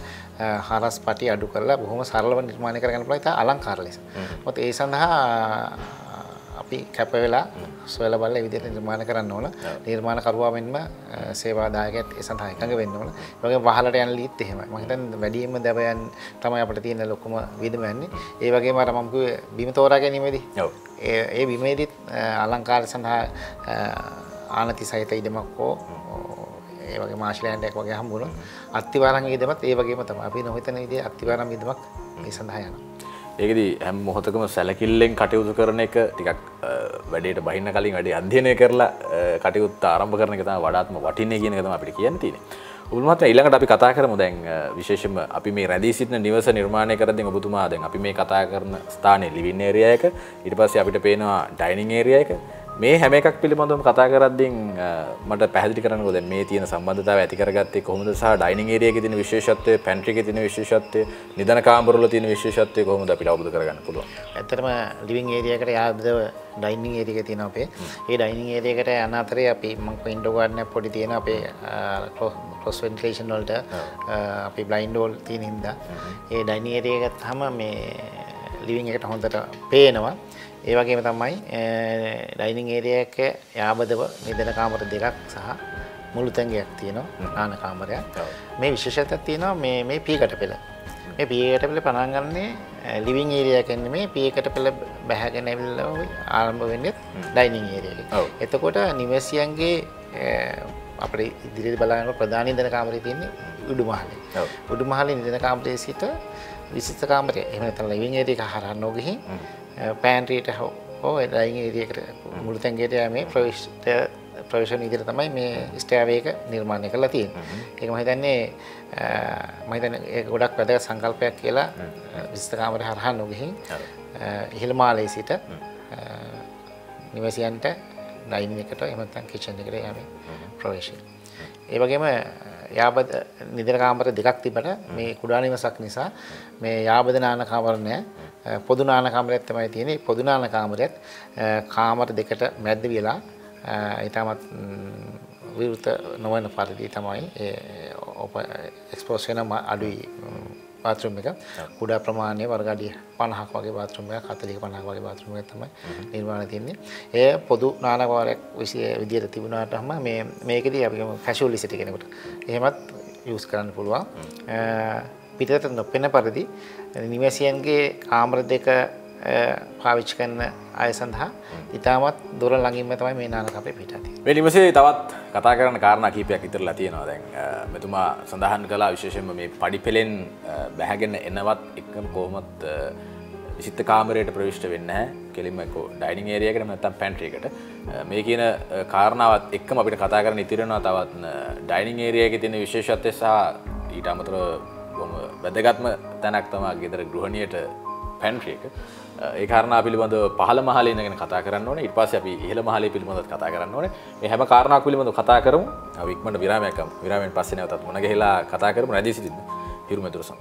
හරස් පටි අඩු කරලා බොහොම සරලව නිර්මාණය කරගන්න පුළුවන්. ඒක අලංකාර ලෙස. මොකද ඒ සඳහා අපි කැප වෙලා සොයලා බලලා ඒ විදිහට නිර්මාණ කරන්න ඕන. නිර්මාණකරුවා වෙනම සේවාදායකයෙක් ඒ සඳහා එකඟ වෙන්න ඕන. ඒ වගේම වහලට යන ලීත් එහෙමයි. මම හිතන්නේ වැඩිම දබයන් තමයි අපිට තියෙන ලොකුම විදම යන්නේ. ඒ වගේම අර මම කිව්වේ බිම තෝරා ගැනීමේදී. ඔව්. ඒ ඒ බිමේදී අලංකාර සඳහා ආනති සහිත ඉදමක් හෝ ඒ වගේ මාෂලෑන්ඩ් එකක් වගේ හම්බුණා. අත්තිවාරම් ඉදමත් ඒ වගේම තමයි. අපි නොහිතන විදිහේ අත්තිවාරම් ඉදමක් මේ සඳහා යනවා. ඒකදී හැම මොහොතකම සැලකිල්ලෙන් කටයුතු කරන එක ටිකක් වැඩේට බහින්න කලින් වැඩි අධ්‍යයනය කරලා කටයුත්ත ආරම්භ කරන එක තමයි වඩාත්ම වටින්නේ කියන එක තමයි අපිට කියන්න තියෙන්නේ. ඔබතුමා ඊළඟට අපි කතා කරමු දැන් විශේෂයෙන්ම අපි මේ රැඳී සිටින නිවස නිර්මාණය කරද්දී ඔබතුමා දැන් අපි මේ කතා කරන ස්ථානයේ ලිවින් ඒරියා එක ඊට පස්සේ අපිට පේනවා ඩයිනින් ඒරියා එක මේ හැම එකක් පිළිබඳවම කතා කරද්දී මට පැහැදිලි කරන්නකෝ දැන් මේ තියෙන සම්බන්ධතාවය ඇති කරගත්තේ කොහොමද සහ ඩයිනින් ඒරියා එකේ තියෙන විශේෂත්වය, පැන්ට්‍රි එකේ තියෙන විශේෂත්වය, නිදන කාමරවල තියෙන විශේෂත්වය කොහොමද අපිට අවබෝධ කරගන්න පුළුවන්? ඇත්තටම ලිවින් ඒරියා එකට යාබදව ඩයිනින් ඒරියා එක තියෙනවා අපේ. ඒ ඩයිනින් ඒරියා එකට යන අතරේ අපි මම වින්ඩෝ ගාඩ් එකක් පොඩි තියෙන අපේ ක්ලෝස් වෙන්ටිලේෂන් වලට අපි බ්ලයින්ඩ් වෝල් තියෙන හින්දා ඒ ඩයිනින් ඒරියා එක තමයි මේ ලිවින් එකට හොඳට පේනවා. ඒ වගේම තමයි ඩයිනින් ඒරියා එක යාබදව නිදන කාමර දෙකක් සහ මුළු තැඟයක් තියෙනවා නාන කාමරයක්. මේ විශේෂත්වයක් තියෙනවා මේ මේ පීකට පෙළ. මේ පීකට පෙළ පණන් ගන්නනේ ලිවින් ඒරියා එකෙන් නෙමෙයි පීකට පෙළ බැහැගෙන ඇවිල්ලා ආරම්භ වෙන්නේ ඩයිනින් ඒරියා එකේ. එතකොට නිවසියන්ගේ අපේ ඉදිරියට බලනකොට ප්‍රධාන නිදන කාමරේ තියෙන්නේ උඩු මහලේ. උඩු මහලේ නිදන කාමරයේ සිට විශේෂ කාමරය. එහෙම නැත්නම් ලිවින් ඒරියා එක හරහා නොගෙහින් පැන්ට්‍රියට හෝ හෝ ඩයිනින් ඒරියාකට මුළු තැඟයට යෑමේ ප්‍රවේශය ප්‍රවේශන විදිහට තමයි මේ ස්ටෑවේ එක නිර්මාණය කරලා තියෙන්නේ. ඒක මම හිතන්නේ මම හිතන්නේ ඒක ගොඩක් වැදගත් සංකල්පයක් කියලා විශේෂ කාමරේ හරහා නොගෙහින් ඉහළ මාලයේ සිට නිවසියන්ට ඩයිනින් එකට එහෙම නැත්නම් කිචන් එකට යෑමේ ප්‍රවේශය. ඒ වගේම යාබද නිදන කාමර දෙකක් තිබුණා මේ කුඩා නිවසක් නිසා මේ යාබද නාන කාමර නෑ පොදු නාන කාමරයක් තමයි තියෙන්නේ. පොදු නාන කාමරයත් කාමර දෙකට මැද්ද විලා ඊටමත් විවෘත නොවන පරිදි තමයි ඒ එක්ස්පෝස් වෙන අඩුයි බාත්රූම් එක. කුඩා ප්‍රමාණයේ වර්ග අඩිය පනහක් වගේ බාත්රූම් එකක් හතලිස් පනහක් වගේ බාත්රූම් එකක් තමයි නිර්මාණය තියෙන්නේ. ඒ පොදු නාන කාමරයක් විදියට තිබුණාට තමයි මේ මේකදී අපි කැෂුවලිසිටි කෙනෙකුට එහෙමත් යූස් කරන්න පුළුවන්. පිටතට නොපෙනෙන පරිදි නිවැසියන්ගේ කාමර දෙක පාවිච්චි කරන අය සඳහා ඉතාමත් දොර ළඟින්ම තමයි මේ නානක අපේ පිටා තියෙන්නේ. මේ නිවසේ තවත් කතා කරන කාරණා කීපයක් ඉතිරලා තියෙනවා. දැන් මෙතුමා සඳහන් කළා විශේෂයෙන්ම මේ පඩිපෙලෙන් බැහැගෙන එනවත් එකම කොහොමත් විචිත්ත කාමරයට ප්‍රවිෂ්ඨ වෙන්නේ නැහැ. කෙලින්ම ඩයිනින් ඒරියා එකට නැත්නම් පැන්ට්‍රි එකට. මේ කියන කාරණාවත් එක්කම අපිට කතා කරන්න ඉතිරි වෙනවා තවත් ඩයිනින් ඒරියා එකේ තියෙන විශේෂත්වය සහ ඊට අමතරව වැදගත්ම තැනක් තමයි ගෙදර ගෘහණියට පැන්ට්‍රි එක. ඒ කාරණා පිළිබඳව පහළ මහලේ ඉඳගෙන කතා කරන්න ඕනේ. ඊට පස්සේ අපි ඉහළ මහලේ පිළිබඳවත් කතා කරන්න ඕනේ. මේ හැම කාරණාවක් පිළිබඳව කතා කරමු. අපි ඉක්මනට විරාමයක් ගමු. විරාමයෙන් පස්සේ නැවතත් මුණ ගැහිලා කතා කරමු රැඳී සිටින්න. හිරුමෙතුරු සමග.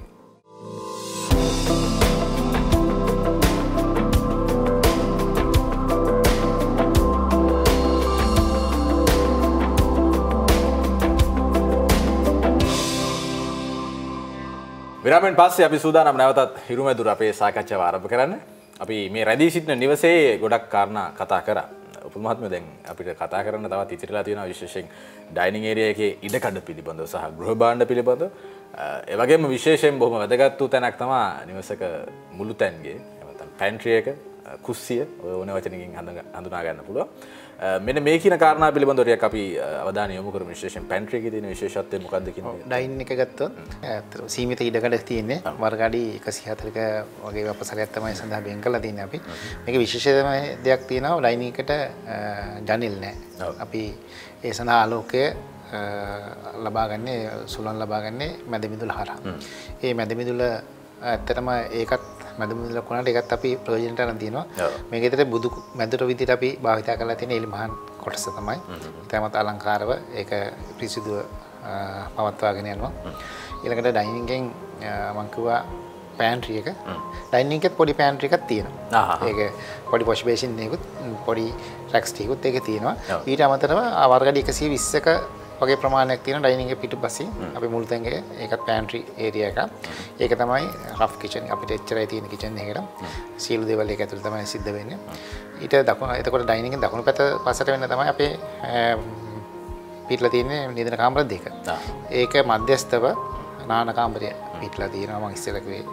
විරාමෙන් පස්සේ අපි සූදානම් නැවතත් හිරුමැදුර අපේ සාකච්ඡාව ආරම්භ කරන්න. අපි මේ රැඳී සිටින නිවසේ ගොඩක් කාරණා කතා කරා. උපමහත්මිය දැන් අපිට කතා කරන්න තවත් ඉතිරිලා තියෙනවා විශේෂයෙන් ඩයිනින් ඒරියා එකේ ඉඩකඩ පිළිබඳව සහ ගෘහ භාණ්ඩ පිළිබඳව. ඒ වගේම විශේෂයෙන් බොහොම වැදගත් වූ තැනක් තමයි නිවසක මුළු තැන්ගේ නැත්නම් පැන්ට්‍රි එක, කුස්සිය ඔය ඕන වචනකින් හඳුනා ගන්න පුළුවන්. මෙන්න මේ කියන කාරණා පිළිබඳව ටිකක් අපි අවධානය යොමු කරමු. විශේෂයෙන් පැන්ට්‍රි එකේ තියෙන විශේෂත්වය මොකක්ද කියන්නේ? ඩයිනින් එක ගත්තොත් ඇත්තටම සීමිත ඉඩකඩක් තියෙන්නේ. වර්ග අඩි එකසිය හතලික වගේ අපසරයක් තමයි සඳහා බෙන් කරලා තින්නේ අපි. මේක විශේෂම දෙයක් තියෙනවා ඩයිනින් එකට ජනෙල් නැහැ. අපි ඒ සඳහා ආලෝකය ලබා ගන්නේ සුළං ලබා ගන්නේ මැද මිදුල හරහා. ඒ මැද මිදුල ඇත්තටම ඒකත් මැදමුදල කොනට එකත් අපි ප්‍රයෝජනට ගන්න තියෙනවා. මේක ඇතුලේ බුදු මැදට විදිහට අපි භාවිත කරලා තියෙන එළි මහන් කොටස තමයි. ඒකමත් අලංකාරව ඒක පිරිසිදුව පවත්වාගෙන යනවා. ඊළඟට ඩයිනින් එකෙන් මම කිව්වා පැන්ට්‍රි එක. ඩයිනින් එකේ පොඩි පැන්ට්‍රි එකක් තියෙනවා. ඒක පොඩි වොෂ් බේසින් එකකුත් පොඩි රැක්ස් ටිකකුත් ඒක තියෙනවා. ඊට අමතරව වර්ග අඩි එකසිය විස්සක වගේ ප්‍රමාණයක් තියෙනවා ඩයිනින් එක පිටුපසින් අපි මුල් තැන් එක ඒකත් pantry area එක. ඒක තමයි rough kitchen අපිට එච්චරයි තියෙන kitchen එකට. සීළු දේවල් එක ඇතුළේ තමයි සිද්ධ වෙන්නේ. ඊට දකුණ එතකොට ඩයිනින් එකෙන් දකුණු පැත්ත පස්සට වෙන්න තමයි අපේ පිටලා තියෙන්නේ නිදන කාමර දෙක. ඒක මධ්‍යස්ථව නාන කාමරය පිටලා තියෙනවා මම ඉස්සෙල්ලා කිව්වේ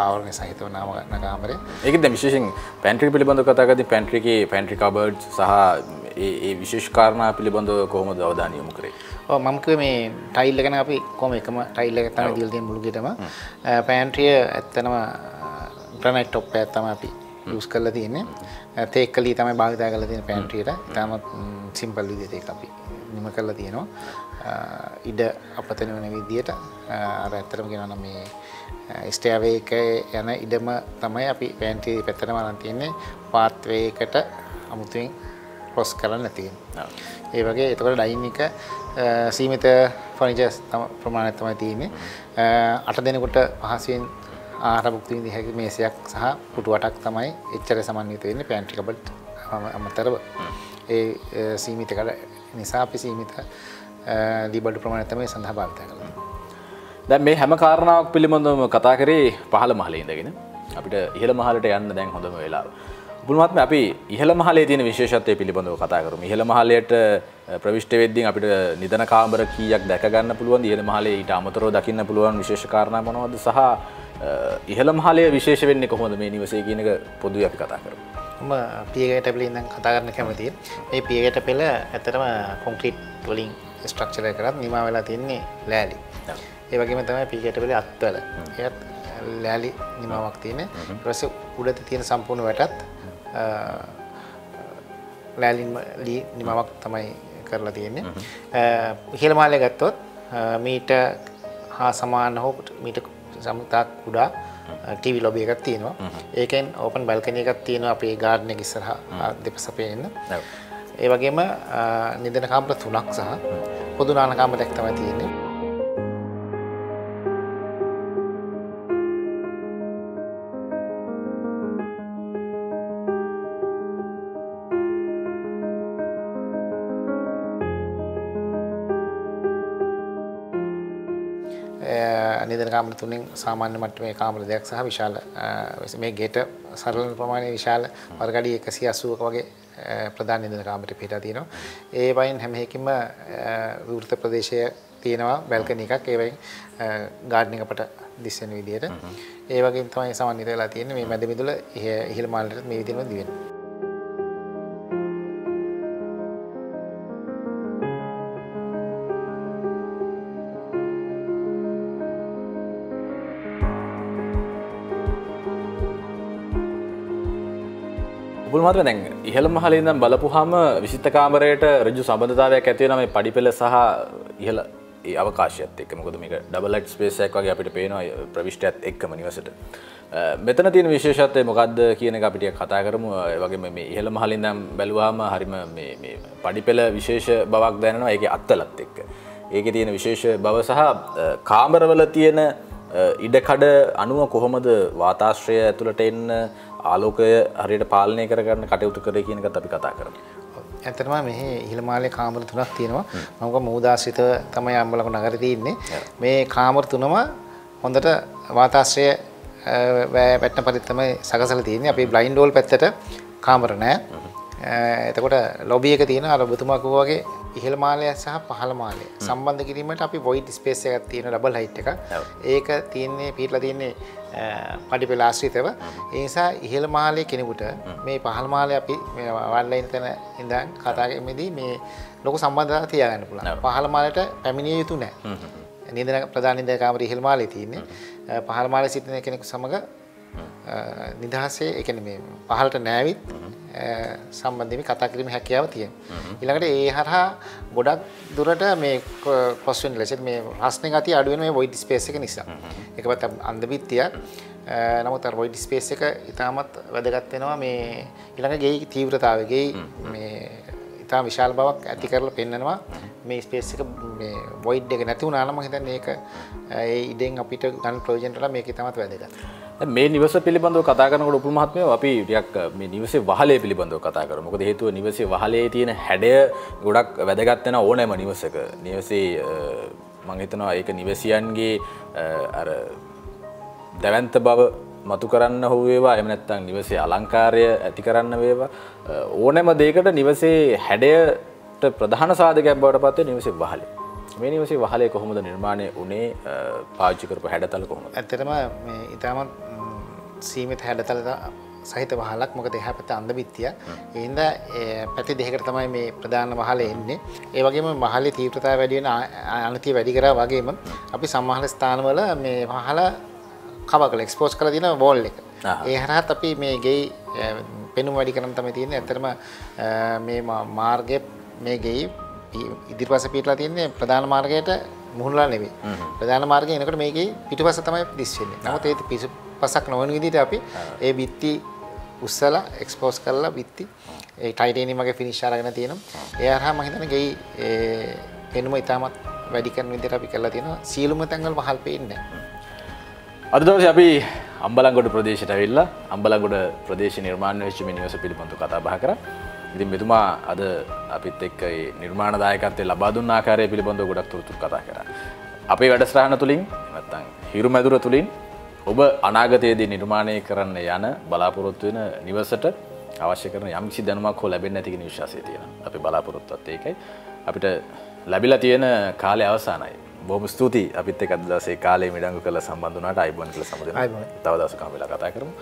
ආවරණය සහිතව නාන කාමරය. ඒකෙන් දැන් විශේෂයෙන් pantry පිළිබඳව කතා කරද්දී pantry එකේ pantry cupboard සහ ඒ විශේෂ කාරණා පිළිබඳව කොහොමද අවධානය යොමු කරේ? ඔව් මම කිව්වේ මේ ටයිල් එක නේ අපි කොහොම එකම ටයිල් එක තමයි දීලා තියෙන මුළු ගෙටම. පැන්ට්‍රිය ඇත්තනම ග්‍රැනයිට් ටොප් එකක් තමයි අපි යූස් කරලා තියෙන්නේ. තේක්කලී තමයි භාවිත කරලා තියෙන පැන්ට්‍රියට. ඊටම සිම්පල් විදිහට ඒක අපි නිම කරලා තියෙනවා. ඉඩ අපතන වෙන විදිහට අර ඇත්තටම කියනවා නම් මේ ස්ටේවේ එකේ යන ඉඩම තමයි අපි පැන්ට්‍රියේ පැත්තටම අරන් තියෙන්නේ. පාත්වේ එකට අමුතුවෙන් ක්‍රොස් කරන්න නැති. ඒ වගේ එතකොට ඩයින් එක සීමිත ෆර්නිචර්ස් ප්‍රමාණයක් තමයි තියෙන්නේ. අට දෙනෙකුට පහසුවෙන් ආහාර භුක්ති විඳින හැකි මේසයක් සහ පුටු අටක් තමයි එච්චර සමන්විත වෙන්නේ pantry cupboard අමතරව. ඒ සීමිත කල නිසා අපි සීමිත දීබඩු ප්‍රමාණයක් තමයි සඳහා භාවිත කරන්නේ. දැන් මේ හැම කාරණාවක් පිළිබඳවම කතා කරේ පහළ මහලේ ඉඳගෙන. අපිට ඉහළ මහලට යන්න දැන් හොඳම වෙලාව. බුදුමහත්මයා අපි ඉහළ මහලේ තියෙන විශේෂත්වය පිළිබඳව කතා කරමු. ඉහළ මහලයට ප්‍රවිෂ්ඨ වෙද්දී අපිට නිදන කාමර කීයක් දැක ගන්න පුළුවන්ද? ඉහළ මහලේ ඊට අමතරව දකින්න පුළුවන් විශේෂ කාරණා මොනවද? සහ ඉහළ මහලය විශේෂ වෙන්නේ කොහොමද මේ නිවසේ කියන එක පොදුයි අපි කතා කරමු. මම පියගයට පෙළ ඉඳන් කතා කරන්න කැමතියි. මේ පියගයට පෙළ ඇත්තටම කොන්ක්‍රීට් වලින් ස්ට්‍රක්චර් එක කරත් නිමා වෙලා තින්නේ ලෑලි. ඒ වගේම තමයි පියගයට පෙළේ අත්වල. ඒත් ලෑලි නිමාවක් තියෙන. ඊට පස්සේ උඩට තියෙන සම්පූර්ණ වැටත් ලෑලින් ලී නිමාවක් තමයි කරලා තියෙන්නේ. ඉහළ මාලය ගත්තොත් මීට හා සමාන හෝ මීට සමතා කුඩා ටීවී ලොබි එකක් තියෙනවා. ඒකෙන් ඕපන් බල්කනි එකක් තියෙනවා අපේ ගාඩන් එක ඉස්සරහා දෙපස පේන්න. ඒ වගේම නිදන කාමර තුනක් සහ පොදු නාන කාමරයක් තමයි තියෙන්නේ. නිදන කාමර තුනෙන් සාමාන්‍ය මට්ටමේ කාමර දෙකක් සහ විශාල මේ ගෙට සරලන ප්‍රමාණය විශාල වර්ගඩි එකසිය අසූවක වගේ ප්‍රධාන නිදන කාමරේ පිටා තියෙනවා. ඒ වයින් හැම එකකින්ම විවෘත ප්‍රදේශය තියෙනවා බල්කනි එකක්. ඒ වයින් ගාඩන් එක අපට දිස් වෙන විදියට. ඒ වගේම තමයි සමන්විත වෙලා තියෙන්නේ මේ මැද මිදුල ඉහළ මාලට මේ විදිහම දිවෙන්නේ. බුදුමහත්මයා දැන් ඉහළ මහලේ ඉඳන් බලපුවාම විශිෂ්ට කාමරයට ඍජු සම්බන්ධතාවයක් ඇති වෙනවා මේ පඩිපෙළ සහ ඉහළ ඒ අවකාශයත් එක්ක. මොකද මේක ඩබල් ලයිට් ස්පේස් එකක් වගේ අපිට පේනවා ප්‍රවිෂ්ඨයත් එක්කම නිවසට. මෙතන තියෙන විශේෂත්වය මොකද්ද කියන එක අපි ටිකක් කතා කරමු. ඒ වගේම මේ ඉහළ මහලේ ඉඳන් බැලුවාම හරිම මේ මේ පඩිපෙළ විශේෂ බවක් දැනෙනවා ඒකේ අත්තලත් එක්ක. ඒකේ තියෙන විශේෂ බව සහ කාමරවල තියෙන ඉඩකඩ අනුව කොහොමද වාතාශ්‍රය ඇතුළට එන්න ආලෝකය හරියට පාලනය කරගන්න කටයුතු කරේ කියන එකත් අපි කතා කරමු. ඇත්තටම මෙහි ඉහළ මාලේ කාමර තුනක් තියෙනවා. මොකද මූදාශ්‍රිතව තමයි අම්බලක නගරේ තියෙන්නේ. මේ කාමර තුනම හොඳට වාතාශ්‍රය වැටෙන පරිදි තමයි සකසලා තියෙන්නේ. අපි බ්ලයින්ඩ් වෝල් පැත්තට කාමර නැහැ. එතකොට ලොබි එක තියෙනවා අර ඔබතුමා කිව්වා වගේ ඉහළ මාලය සහ පහළ මාලය සම්බන්ධ කිරීමට අපි void space එකක් තියෙනවා ඩබල් හයිට් එකක්. ඒක තියෙන්නේ පිටලා තියෙන්නේ පඩිපෙළ ආශ්‍රිතව. ඒ නිසා ඉහළ මාලයේ කෙනෙකුට මේ පහළ මාලය අපි මේ ඔන්ලයින් තැන ඉඳන් කතා කරෙමිදී මේ ලොකු සම්බන්ධතාවයක් තියාගන්න පුළුවන්. පහළ මාලයට පැමිණිය යුතු නැහැ. නිදන ප්‍රධාන නිදන කාමරය ඉහළ මාලයේ තියෙන්නේ. පහළ මාලයේ සිටින කෙනෙකු සමග නිදහසේ ඒ කියන්නේ මේ පහළට නැවිත් සම්බන්ධයෙන් කතා කිරීමේ හැකියාව තියෙනවා. ඊළඟට ඒ හරහා ගොඩක් දුරට මේ ක්‍රොස් වෙන ලෙස මේ රස්නේ ගතිය අඩු වෙන මේ void space එක නිසා. ඒකවත් අන්ධ බිත්තියක්. නමුත් අර void space එක ඉතාමත් වැදගත් වෙනවා මේ ඊළඟ ගෙයි තීව්‍රතාවයේ ගෙයි මේ ඉතාම විශාල බවක් ඇති කරලා පෙන්නනවා මේ ස්පේස් එක මේ void එක නැති වුණා නම් මම හිතන්නේ ඒක ඒ ඉඩෙන් අපිට ගන්න ප්‍රොවිෂන් කරලා මේකේ තමත් වැදගත්. දැන් මේ නිවස පිළිබඳව කතා කරනකොට උපුල් මහත්මයා අපි ටිකක් මේ නිවසේ වහලය පිළිබඳව කතා කරමු. මොකද හේතුව නිවසේ වහලේ තියෙන හැඩය ගොඩක් වැදගත් වෙන ඕනෑම නිවසක. නිවසේ මම හිතනවා ඒක නිවසියන්ගේ අර දැවැන්ත බව මතු කරන්න හෝ වේවා එහෙම නැත්නම් නිවසේ අලංකාරය ඇති කරන්න වේවා ඕනෑම දෙයකට නිවසේ හැඩයට ප්‍රධාන සාධකයක් බවට පත් වෙන නිවසේ වහලේ. මේ නිවසේ වහලේ කොහොමද නිර්මාණය වුණේ? පාවිච්චි කරපු හැඩතල කොහොමද? ඇත්තටම මේ ඊටමත් සීමිත හැඩතල සහිත වහලක්. මොකද එහා පැත්තේ අන්ධ බිත්තිය. ඒ හින්දා පැති දෙකකට තමයි මේ ප්‍රධාන වහලේ එන්නේ. ඒ වගේම වහලේ තීව්‍රතාවය වැඩි වෙන අනතිය වැඩි කරා වගේම අපි සමහර ස්ථානවල මේ වහල කවකල එක්ස්පෝස් කරලා තියෙන වෝල් එක. ඒ හරහත් අපි මේ ගෙයි පෙනුම වැඩි කරන්න තමයි තියෙන්නේ. ඇත්තටම මේ මාර්ගයේ මේ ගෙයි ඉදිරිපස පිටලා තියෙන්නේ ප්‍රධාන මාර්ගයට මුහුණලා නෙවෙයි. ප්‍රධාන මාර්ගයේ එනකොට මේ ගෙයි පිටුපස තමයි දිස් වෙන්නේ. නමුත් ඒ පිටුපසක් නොවන විදිහට අපි ඒ බිත්ති උස්සලා එක්ස්පෝස් කරලා බිත්ති ඒ ටයිටේනියම් වගේ ෆිනිෂ් අරගෙන තියෙනවා. ඒ හරහා මම හිතන්නේ ගෙයි ඒ පෙනුම ඉතාමත් වැඩි කරන විදිහට අපි කරලා තියෙනවා. සීලුම තැන්වල වහල් පේන්නේ නැහැ. අද දවසේ අපි අම්බලන්ගොඩ ප්‍රදේශයට ඇවිල්ලා අම්බලන්ගොඩ ප්‍රදේශ නිර්මාණ වෙච්ච මේ නිවස පිළිබඳව කතා බහ කරා. ඉතින් මෙතුමා අද අපිත් එක්ක මේ නිර්මාණ දායකත්වය ලබා දුන්න ආකාරය පිළිබඳව ගොඩක් තොරතුරු කතා කරා. අපේ වැඩසටහන තුලින් නැත්තම් හිරු මැදුර තුලින් ඔබ අනාගතයේදී නිර්මාණය කරන්න යන බලාපොරොත්තු වෙන නිවසට අවශ්‍ය කරන යම්කිසි දැනුමක් හෝ ලැබෙන්නේ නැති කියන විශ්වාසය තියෙනවා. අපි බලාපොරොත්තුත් ඒකයි. අපිට ලැබිලා තියෙන කාලය අවසానයි. බොහොම ස්තුතියි අපිත් එක්ක අද දවසේ කාලේ මිඩංගු කරලා සම්බන්ධ වුණාට. අයිබෝන් කියලා සමුදෙනවා. අයිබෝන්. තව දවසක අපි වෙලා කතා කරමු.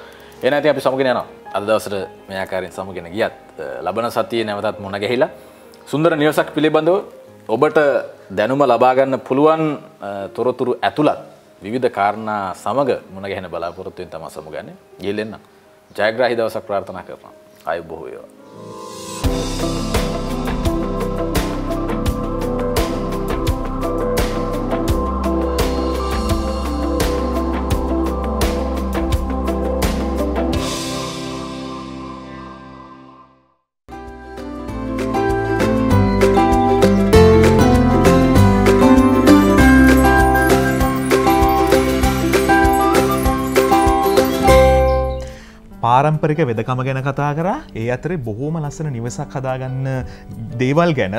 එහෙනම් ඉතින් අපි සමුගෙන යනවා. අද දවසට මේ ආකාරයෙන් සමුගෙන ගියත් ලබන සතියේ නැවතත් මුණ ගැහිලා සුන්දර නිවසක් පිළිබඳව ඔබට දැනුම ලබා ගන්න පුළුවන් තොරතුරු ඇතුළත් විවිධ කාරණා සමග මුණ ගැහෙන බලාපොරොත්තුෙන් තමයි සමුගන්නේ. ඊළෙන්න ජයග්‍රාහී දවසක් ප්‍රාර්ථනා කරනවා. අයිබෝන් වේවා. පාරම්පරික වෙදකම ගැන කතා කරා. ඒ අතරේ බොහෝම ලස්සන නිවසක් හදාගන්න දේවල් ගැන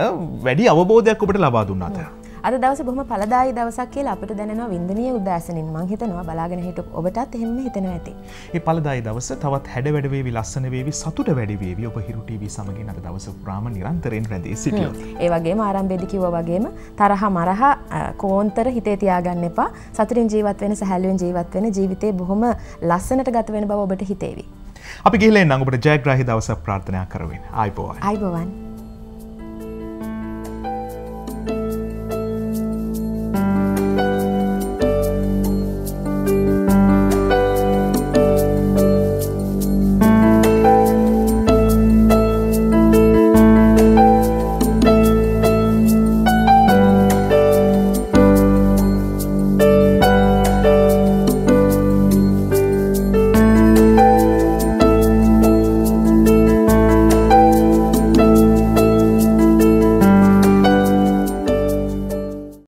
වැඩි අවබෝධයක් ඔබට ලබා දුන්නා අතර. අද දවසේ බොහොම පළදායි දවසක් කියලා අපිට දැනෙනවා වින්දනීය උදෑසනින්. මං හිතනවා බලාගෙන හිටු ඔබටත් එහෙම හිතෙනවා ඇති. මේ පළදායි දවස තවත් හැඩ වැඩ වේවි, ලස්සන වේවි, සතුට වැඩි වේවි. ඔබ හිරු ටීවී සමගින් අද දවස පුරාම නිරන්තරයෙන් රැඳී සිටියොත්. ඒ වගේම ආරම්භයේදී කිව්වා වගේම තරහ මරහ කෝන්තර හිතේ තියාගන්න එපා. සතුටින් ජීවත් වෙන, සැහැල්ලුවෙන් ජීවත් වෙන ජීවිතේ බොහොම ලස්සනට ගත වෙන බව ඔබට හිතේවි. අපි ගිහිල්ලා එන්නම් ඔබට ජයග්‍රාහී දවසක් ප්‍රාර්ථනා කරමින්. ආයිබෝවන්. ආයිබෝවන්.